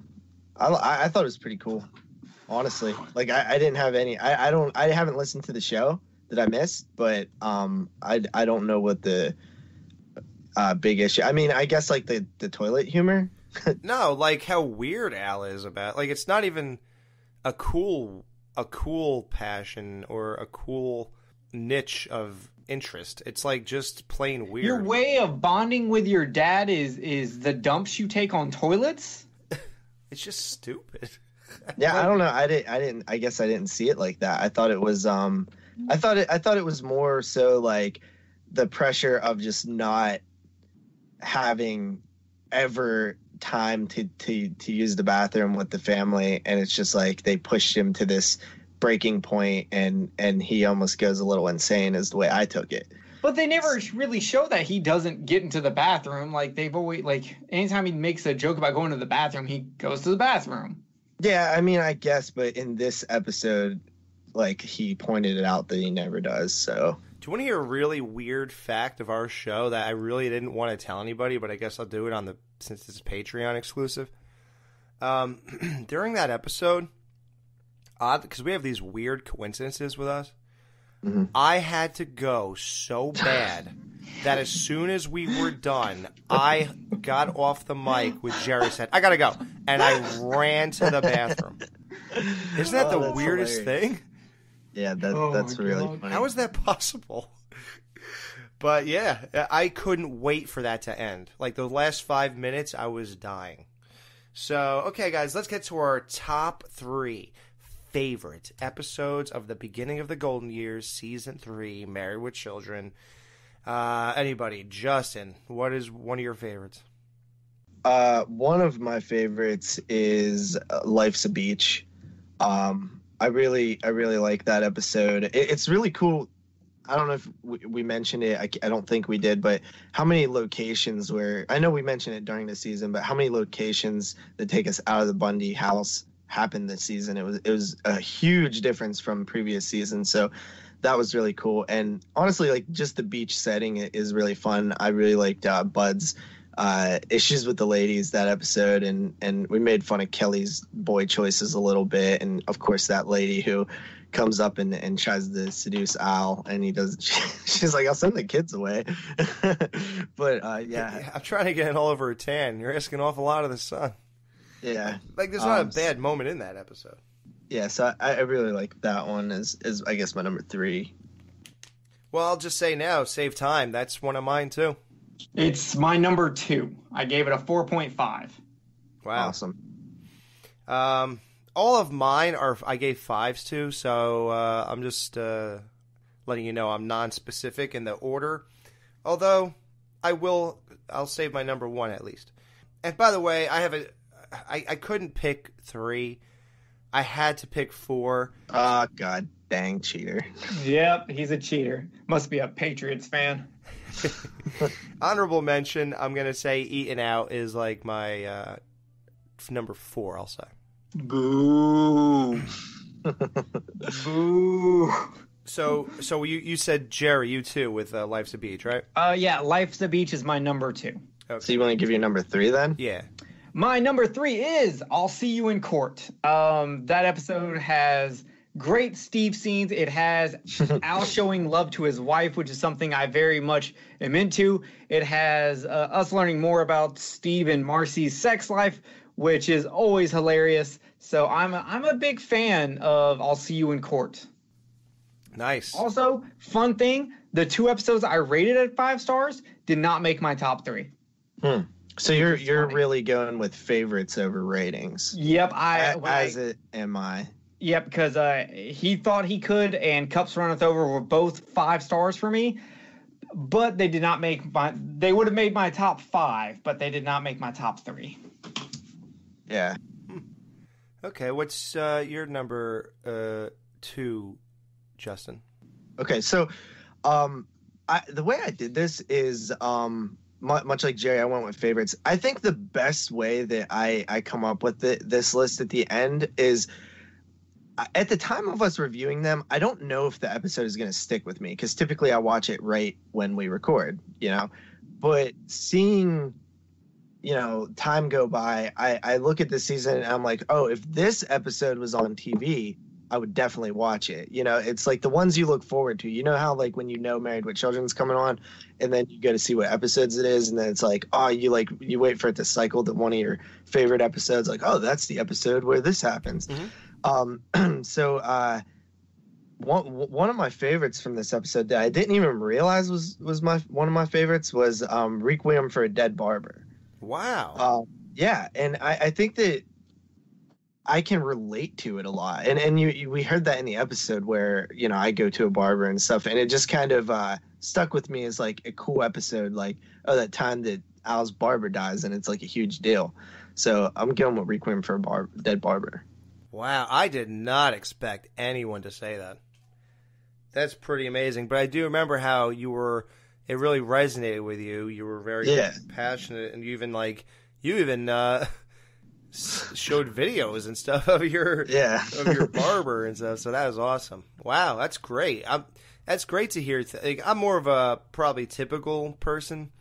I, I thought it was pretty cool, honestly. Like, I, I didn't have any... I, I don't. I haven't listened to the show that I missed, but um, I, I don't know what the... Uh, big issue. I mean, I guess like the, the toilet humor. No, like how weird Al is about. Like it's not even a cool a cool passion or a cool niche of interest. It's like just plain weird. Your way of bonding with your dad is is the dumps you take on toilets. It's just stupid. Yeah, I don't know. I didn't. I didn't. I guess I didn't see it like that. I thought it was. Um, I thought it. I thought it was more so like the pressure of just not having ever time to, to to use the bathroom with the family, and it's just like they pushed him to this breaking point, and and he almost goes a little insane is the way I took it. But they never really show that he doesn't get into the bathroom. Like they've always, like anytime he makes a joke about going to the bathroom, he goes to the bathroom. Yeah, I mean, I guess, but in this episode, like he pointed it out that he never does. So do you want to hear a really weird fact of our show that I really didn't want to tell anybody, but I guess I'll do it on the, since it's Patreon exclusive. Um, during that episode, odd because we have these weird coincidences with us. Mm-hmm. I had to go so bad that as soon as we were done, I got off the mic with Jerry said, "I gotta go," and I ran to the bathroom. Isn't that oh, the weirdest hilarious. thing? Yeah, that, oh that's really God. funny. How is that possible? But yeah, I couldn't wait for that to end. Like the last five minutes, I was dying. So, okay, guys, let's get to our top three favorite episodes of the beginning of the Golden Years, Season three, Married with Children. Uh, anybody? Justin, what is one of your favorites? Uh, one of my favorites is Life's a Beach. Um... I really, I really like that episode. It, it's really cool. I don't know if we, we mentioned it. I, I don't think we did, but how many locations where, I know we mentioned it during the season, but how many locations that take us out of the Bundy house happened this season? It was, it was a huge difference from previous season. So that was really cool. And honestly, like just the beach setting is really fun. I really liked uh, Bud's uh, issues with the ladies that episode, and and we made fun of Kelly's boy choices a little bit, and of course that lady who comes up and, and tries to seduce Al, and he doesn't. She, she's like, "I'll send the kids away." But uh, yeah, I'm trying to get it all over a tan. You're asking an awful lot of the sun. Yeah, like there's not um, a bad moment in that episode. Yeah, so I, I really like that one. Is is I guess my number three. Well, I'll just say now, save time. That's one of mine too. It's my number two. I gave it a four point five. Wow. Awesome. Um, all of mine are, I gave fives to, so uh, I'm just uh, letting you know I'm non-specific in the order. Although, I will, I'll save my number one at least. And by the way, I have a, I, I couldn't pick three. I had to pick four. Oh, God dang cheater. Yep, he's a cheater. Must be a Patriots fan. Honorable mention, I'm going to say Eatin' Out is like my uh, number four, I'll say. Boo. Boo. So so you, you said, Jerry, you too, with uh, Life's a Beach, right? Uh, yeah, Life's a Beach is my number two. Okay. So you want to give your number three then? Yeah. My number three is I'll See You in Court. Um, that episode has great Steve scenes. It has Al showing love to his wife, which is something I very much am into. It has uh, us learning more about Steve and Marcy's sex life, which is always hilarious. So I'm a, I'm a big fan of I'll See You in Court. Nice. Also, fun thing, the two episodes I rated at five stars did not make my top three. Hmm. So you're you're funny. Really going with favorites over ratings. Yep. I As it am I. Yep, because uh, He Thought He Could and Cups Runneth Over were both five stars for me, but they did not make my. They would have made my top five, but they did not make my top three. Yeah. Okay, what's uh, your number uh, two, Justin? Okay, so um, I, the way I did this is um, much like Jerry, I went with favorites. I think the best way that I, I come up with the, this list at the end is. At the time of us reviewing them, I don't know if the episode is going to stick with me because typically I watch it right when we record, you know. But seeing, you know, time go by, I, I look at this season and I'm like, oh, if this episode was on T V, I would definitely watch it. You know, it's like the ones you look forward to. You know how like when you know Married with Children's coming on and then you go to see what episodes it is and then it's like, oh, you like you wait for it to cycle to one of your favorite episodes. Like, oh, that's the episode where this happens. Mm-hmm. Um, so, uh, one, one of my favorites from this episode that I didn't even realize was, was my, one of my favorites was, um, Requiem for a Dead Barber. Wow. Um, uh, yeah. And I, I think that I can relate to it a lot. And, and you, you, we heard that in the episode where, you know, I go to a barber and stuff and it just kind of, uh, stuck with me as like a cool episode. Like, oh, that time that Al's barber dies and it's like a huge deal. So I'm going with Requiem for a bar- Dead Barber. Wow, I did not expect anyone to say that. That's pretty amazing. But I do remember how you were, it really resonated with you. You were very yeah. passionate, and you even, like, you even uh, showed videos and stuff of your yeah. of your barber and stuff. So that was awesome. Wow, that's great. I'm, that's great to hear. I'm more of a probably typical person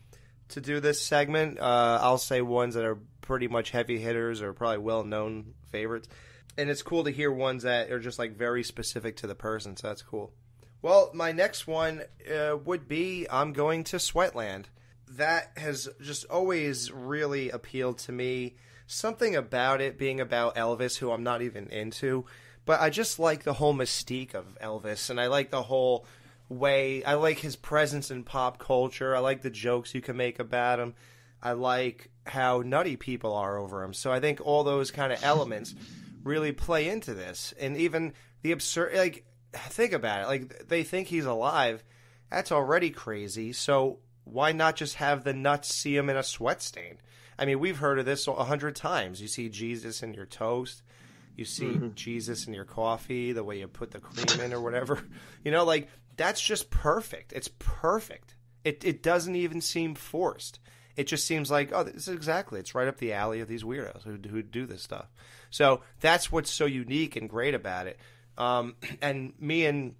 to do this segment. Uh, I'll say ones that are pretty much heavy hitters or probably well-known favorites. And it's cool to hear ones that are just, like, very specific to the person, so that's cool. Well, my next one uh, would be I'm Going to Sweatland. That has just always really appealed to me. Something about it being about Elvis, who I'm not even into. But I just like the whole mystique of Elvis, and I like the whole way. I like his presence in pop culture. I like the jokes you can make about him. I like how nutty people are over him. So I think all those kind of elements really play into this. And even the absurd, like, think about it. Like, they think he's alive. That's already crazy. So why not just have the nuts see him in a sweat stain? I mean, we've heard of this a hundred times. You see Jesus in your toast. You see mm-hmm. Jesus in your coffee, the way you put the cream in or whatever. You know, like, that's just perfect. It's perfect. It it doesn't even seem forced. It just seems like, oh, this is exactly, it's right up the alley of these weirdos who, who do this stuff. So that's what's so unique and great about it. Um, and me and,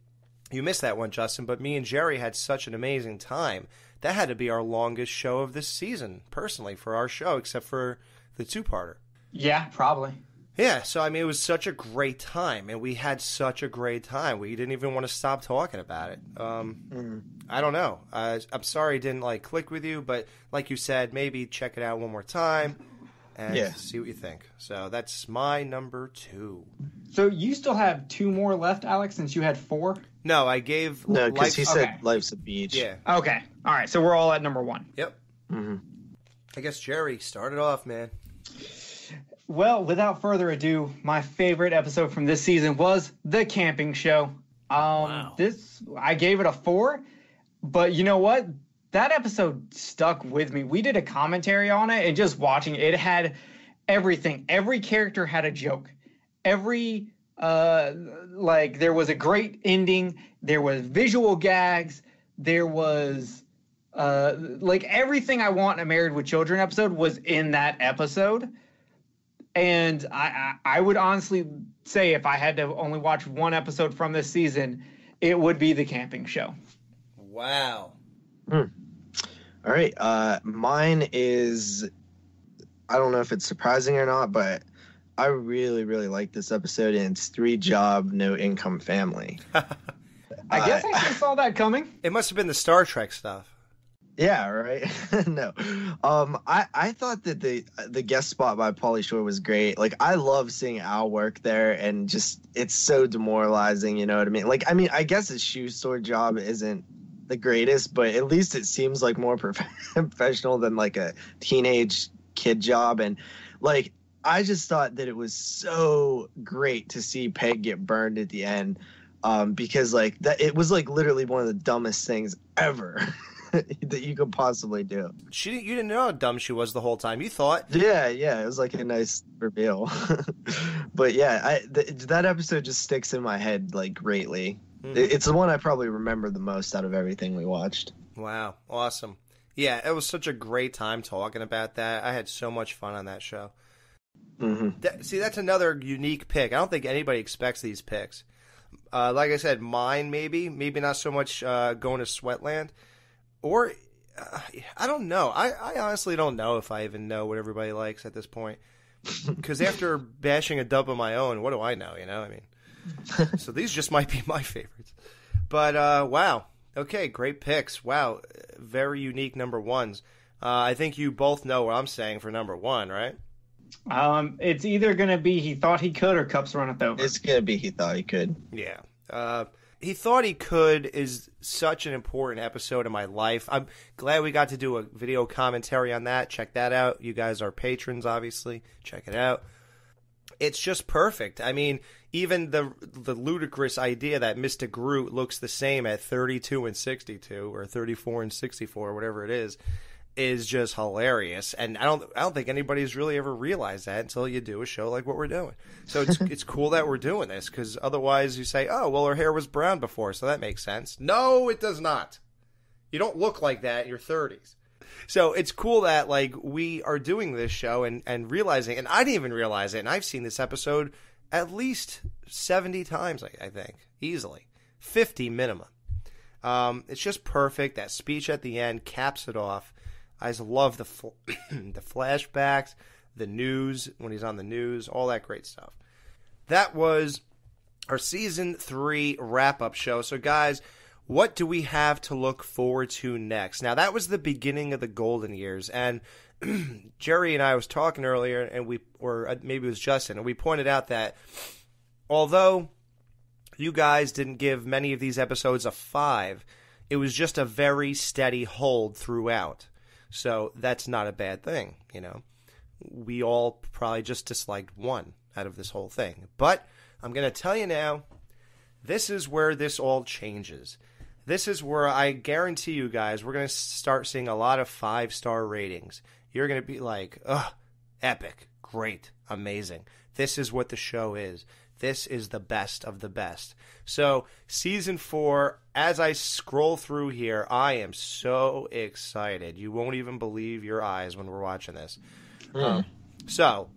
you missed that one, Justin, but me and Jerry had such an amazing time. That had to be our longest show of this season, personally, for our show, except for the two-parter. Yeah, probably. Yeah, so, I mean, it was such a great time, and we had such a great time. We didn't even want to stop talking about it. Um, mm. I don't know. Uh, I'm sorry it didn't, like, click with you, but like you said, maybe check it out one more time and yeah. see what you think. So that's my number two. So you still have two more left, Alex, since you had four? No, I gave... No, because he said okay. Life's a Beach. Yeah. Okay. All right, so we're all at number one. Yep. Mm-hmm. I guess Jerry started off, man. Well, without further ado, my favorite episode from this season was The Camping Show. Um, wow. This I gave it a four, but you know what? That episode stuck with me. We did a commentary on it, and just watching it, it had everything. Every character had a joke. Every, uh, like, there was a great ending. There was visual gags. There was, uh, like, everything I want in a Married with Children episode was in that episode. And I, I would honestly say if I had to only watch one episode from this season, it would be The Camping Show. Wow. Hmm. All right. Uh, mine is I don't know if it's surprising or not, but I really, really like this episode, and it's three job, no income family. I guess I, I saw that coming. It must have been the Star Trek stuff. Yeah, right. No, um, I I thought that the the guest spot by Pauly Shore was great. Like, I love seeing Al work there, and just it's so demoralizing. You know what I mean? Like, I mean, I guess his shoe store job isn't the greatest, but at least it seems like more prof- professional than like a teenage kid job. And like, I just thought that it was so great to see Peg get burned at the end, um, because like that it was like literally one of the dumbest things ever. That you could possibly do. She, you didn't know how dumb she was the whole time. You thought, yeah, yeah, it was like a nice reveal. But yeah, I th- that episode just sticks in my head like greatly. Mm-hmm. It's the one I probably remember the most out of everything we watched. Wow, awesome! Yeah, it was such a great time talking about that. I had so much fun on that show. Mm-hmm. That, see, that's another unique pick. I don't think anybody expects these picks. Uh, like I said, mine maybe, maybe not so much uh, going to Sweatland. Or, uh, I don't know. I, I honestly don't know if I even know what everybody likes at this point. Because after bashing a dub of my own, what do I know, you know? I mean, so these just might be my favorites. But, uh, wow. Okay, great picks. Wow. Very unique number ones. Uh, I think you both know what I'm saying for number one, right? Um, It's either going to be He Thought He Could or Cups Runneth Over. It's going to be He Thought He Could. Yeah. Uh He Thought He Could is such an important episode in my life. I'm glad we got to do a video commentary on that. Check that out. You guys are patrons, obviously. Check it out. It's just perfect. I mean, even the the ludicrous idea that Mister Groot looks the same at thirty-two and sixty-two or thirty-four and sixty-four, or whatever it is, is just hilarious. And I don't I don't think anybody's really ever realized that until you do a show like what we're doing. So it's it's cool that we're doing this, because otherwise you say, oh, well, her hair was brown before, so that makes sense. No, it does not. You don't look like that in your thirties. So it's cool that like we are doing this show and, and realizing, and I didn't even realize it, and I've seen this episode at least seventy times, I, I think, easily. fifty minimum. Um, it's just perfect. That speech at the end caps it off. I just love the fl- the flashbacks, the news, when he's on the news, all that great stuff. That was our season three wrap-up show. So, guys, what do we have to look forward to next? Now, that was the beginning of the golden years. And Jerry and I was talking earlier, and we, or maybe it was Justin, and we pointed out that although you guys didn't give many of these episodes a five, it was just a very steady hold throughout. So that's not a bad thing, you know. We all probably just disliked one out of this whole thing. But I'm going to tell you now, this is where this all changes. This is where I guarantee you guys, we're going to start seeing a lot of five-star ratings. You're going to be like, ugh, epic, great, amazing. This is what the show is. This is the best of the best. So season four, as I scroll through here, I am so excited. You won't even believe your eyes when we're watching this. Mm. Um, so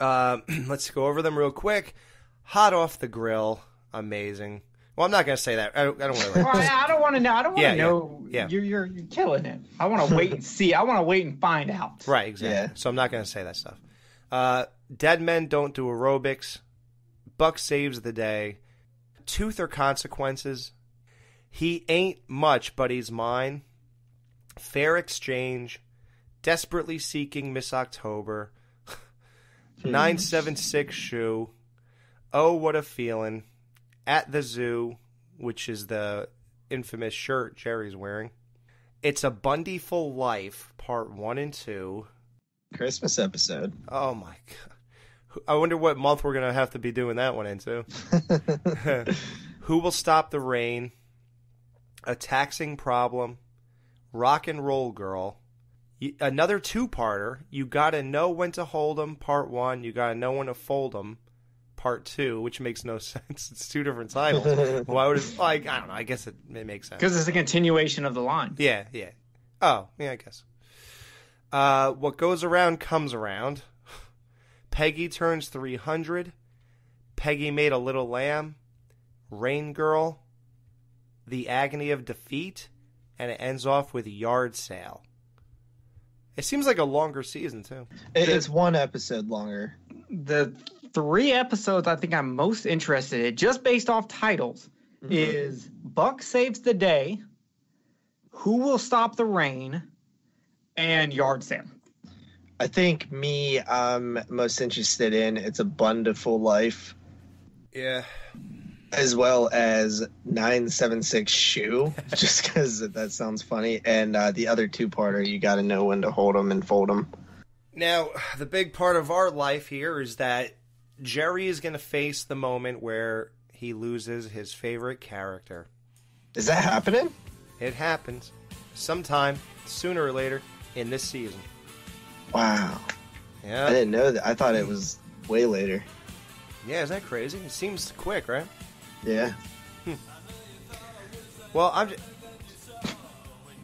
uh, let's go over them real quick. Hot off the grill. Amazing. Well, I'm not going to say that. I don't want to. I don't want to know. I don't want to yeah, know. Yeah, yeah. You're, you're, you're killing it. I want to wait and see. I want to wait and find out. Right, exactly. Yeah. So I'm not going to say that stuff. Uh, dead men don't do aerobics. Buck saves the day. Tooth or consequences. He ain't much, but he's mine. Fair exchange. Desperately seeking Miss October. nine seven six shoe. Oh, what a feeling. At the zoo, which is the infamous shirt Jerry's wearing. It's a Bundyful Life, part one and two. Christmas episode. Oh, my God. I wonder what month we're going to have to be doing that one into. Who Will Stop the Rain? A Taxing Problem. Rock and Roll Girl. Another two-parter. You got to Know When to Hold 'Em, part one. You got to Know When to Fold 'Em, part two, which makes no sense. It's two different titles. Why would it, like, I don't know. I guess it, it makes sense. Because it's a continuation of the line. Yeah, yeah. Oh, yeah, I guess. Uh, what Goes Around Comes Around. Peggy Turns three hundred, Peggy Made a Little Lamb, Rain Girl, The Agony of Defeat, and it ends off with Yard Sale. It seems like a longer season, too. It's one episode longer. The three episodes I think I'm most interested in, just based off titles, mm-hmm. is Buck Saves the Day, Who Will Stop the Rain, and Yard Sale. I think me I'm most interested in It's a Bundiful Life. Yeah. As well as nine seven six Shoe, just because that sounds funny. And uh, the other two-parter, you got to know when to hold them and fold them. Now, the big part of our life here is that Jerry is going to face the moment where he loses his favorite character. Is that happening? It happens sometime, sooner or later, in this season. Wow. Yeah. I didn't know that. I thought it was way later. Yeah, is that crazy? It seems quick, right? Yeah. Hmm. Well, I'm just...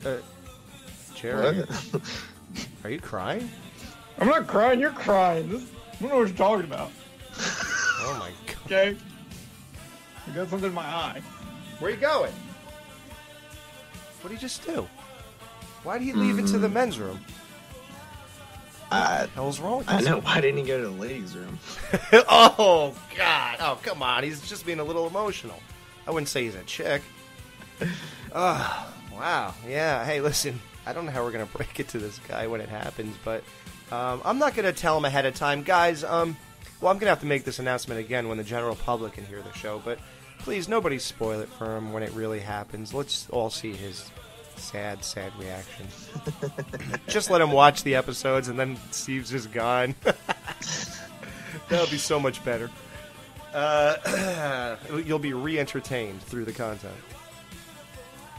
Uh, Jerry, are you crying? I'm not crying, you're crying. This, I don't know what you're talking about. Oh my god. Okay. I got something in my eye. Where are you going? What did he just do? Why did he leave mm-hmm. it to the men's room? Uh, hell's wrong with I know. Room? Why didn't he go to the ladies' room? Oh, God. Oh, come on. He's just being a little emotional. I wouldn't say he's a chick. Oh, wow. Yeah. Hey, listen. I don't know how we're going to break it to this guy when it happens, but um, I'm not going to tell him ahead of time. Guys, um, well, I'm going to have to make this announcement again when the general public can hear the show, but please, nobody spoil it for him when it really happens. Let's all see his... sad, sad reaction. Just let him watch the episodes and then Steve's just gone. That would be so much better. Uh, you'll be re-entertained through the content.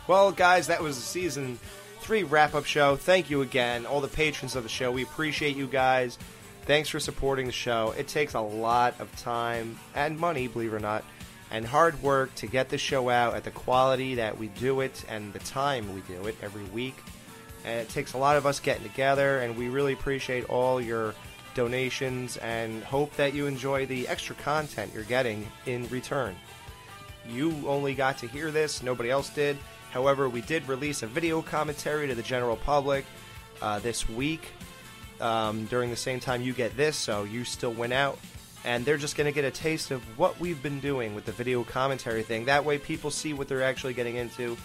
Well, guys, that was the season three wrap-up show. Thank you again, all the patrons of the show. We appreciate you guys. Thanks for supporting the show. It takes a lot of time and money, believe it or not, and hard work to get the show out at the quality that we do it and the time we do it every week. And it takes a lot of us getting together, and we really appreciate all your donations and hope that you enjoy the extra content you're getting in return. You only got to hear this, nobody else did. However, we did release a video commentary to the general public uh, this week. Um, during the same time you get this, so you still went out. And they're just going to get a taste of what we've been doing with the video commentary thing. That way people see what they're actually getting into.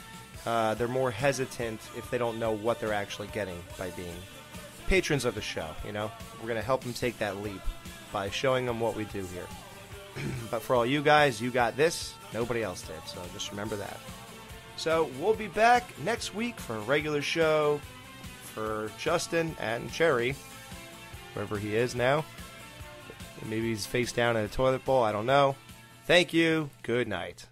Uh, they're more hesitant if they don't know what they're actually getting by being patrons of the show. You know, we're going to help them take that leap by showing them what we do here. But for all you guys, you got this. Nobody else did. So just remember that. So we'll be back next week for a regular show for Justin and Jerry, wherever he is now. Maybe he's face down in a toilet bowl. I don't know. Thank you. Good night.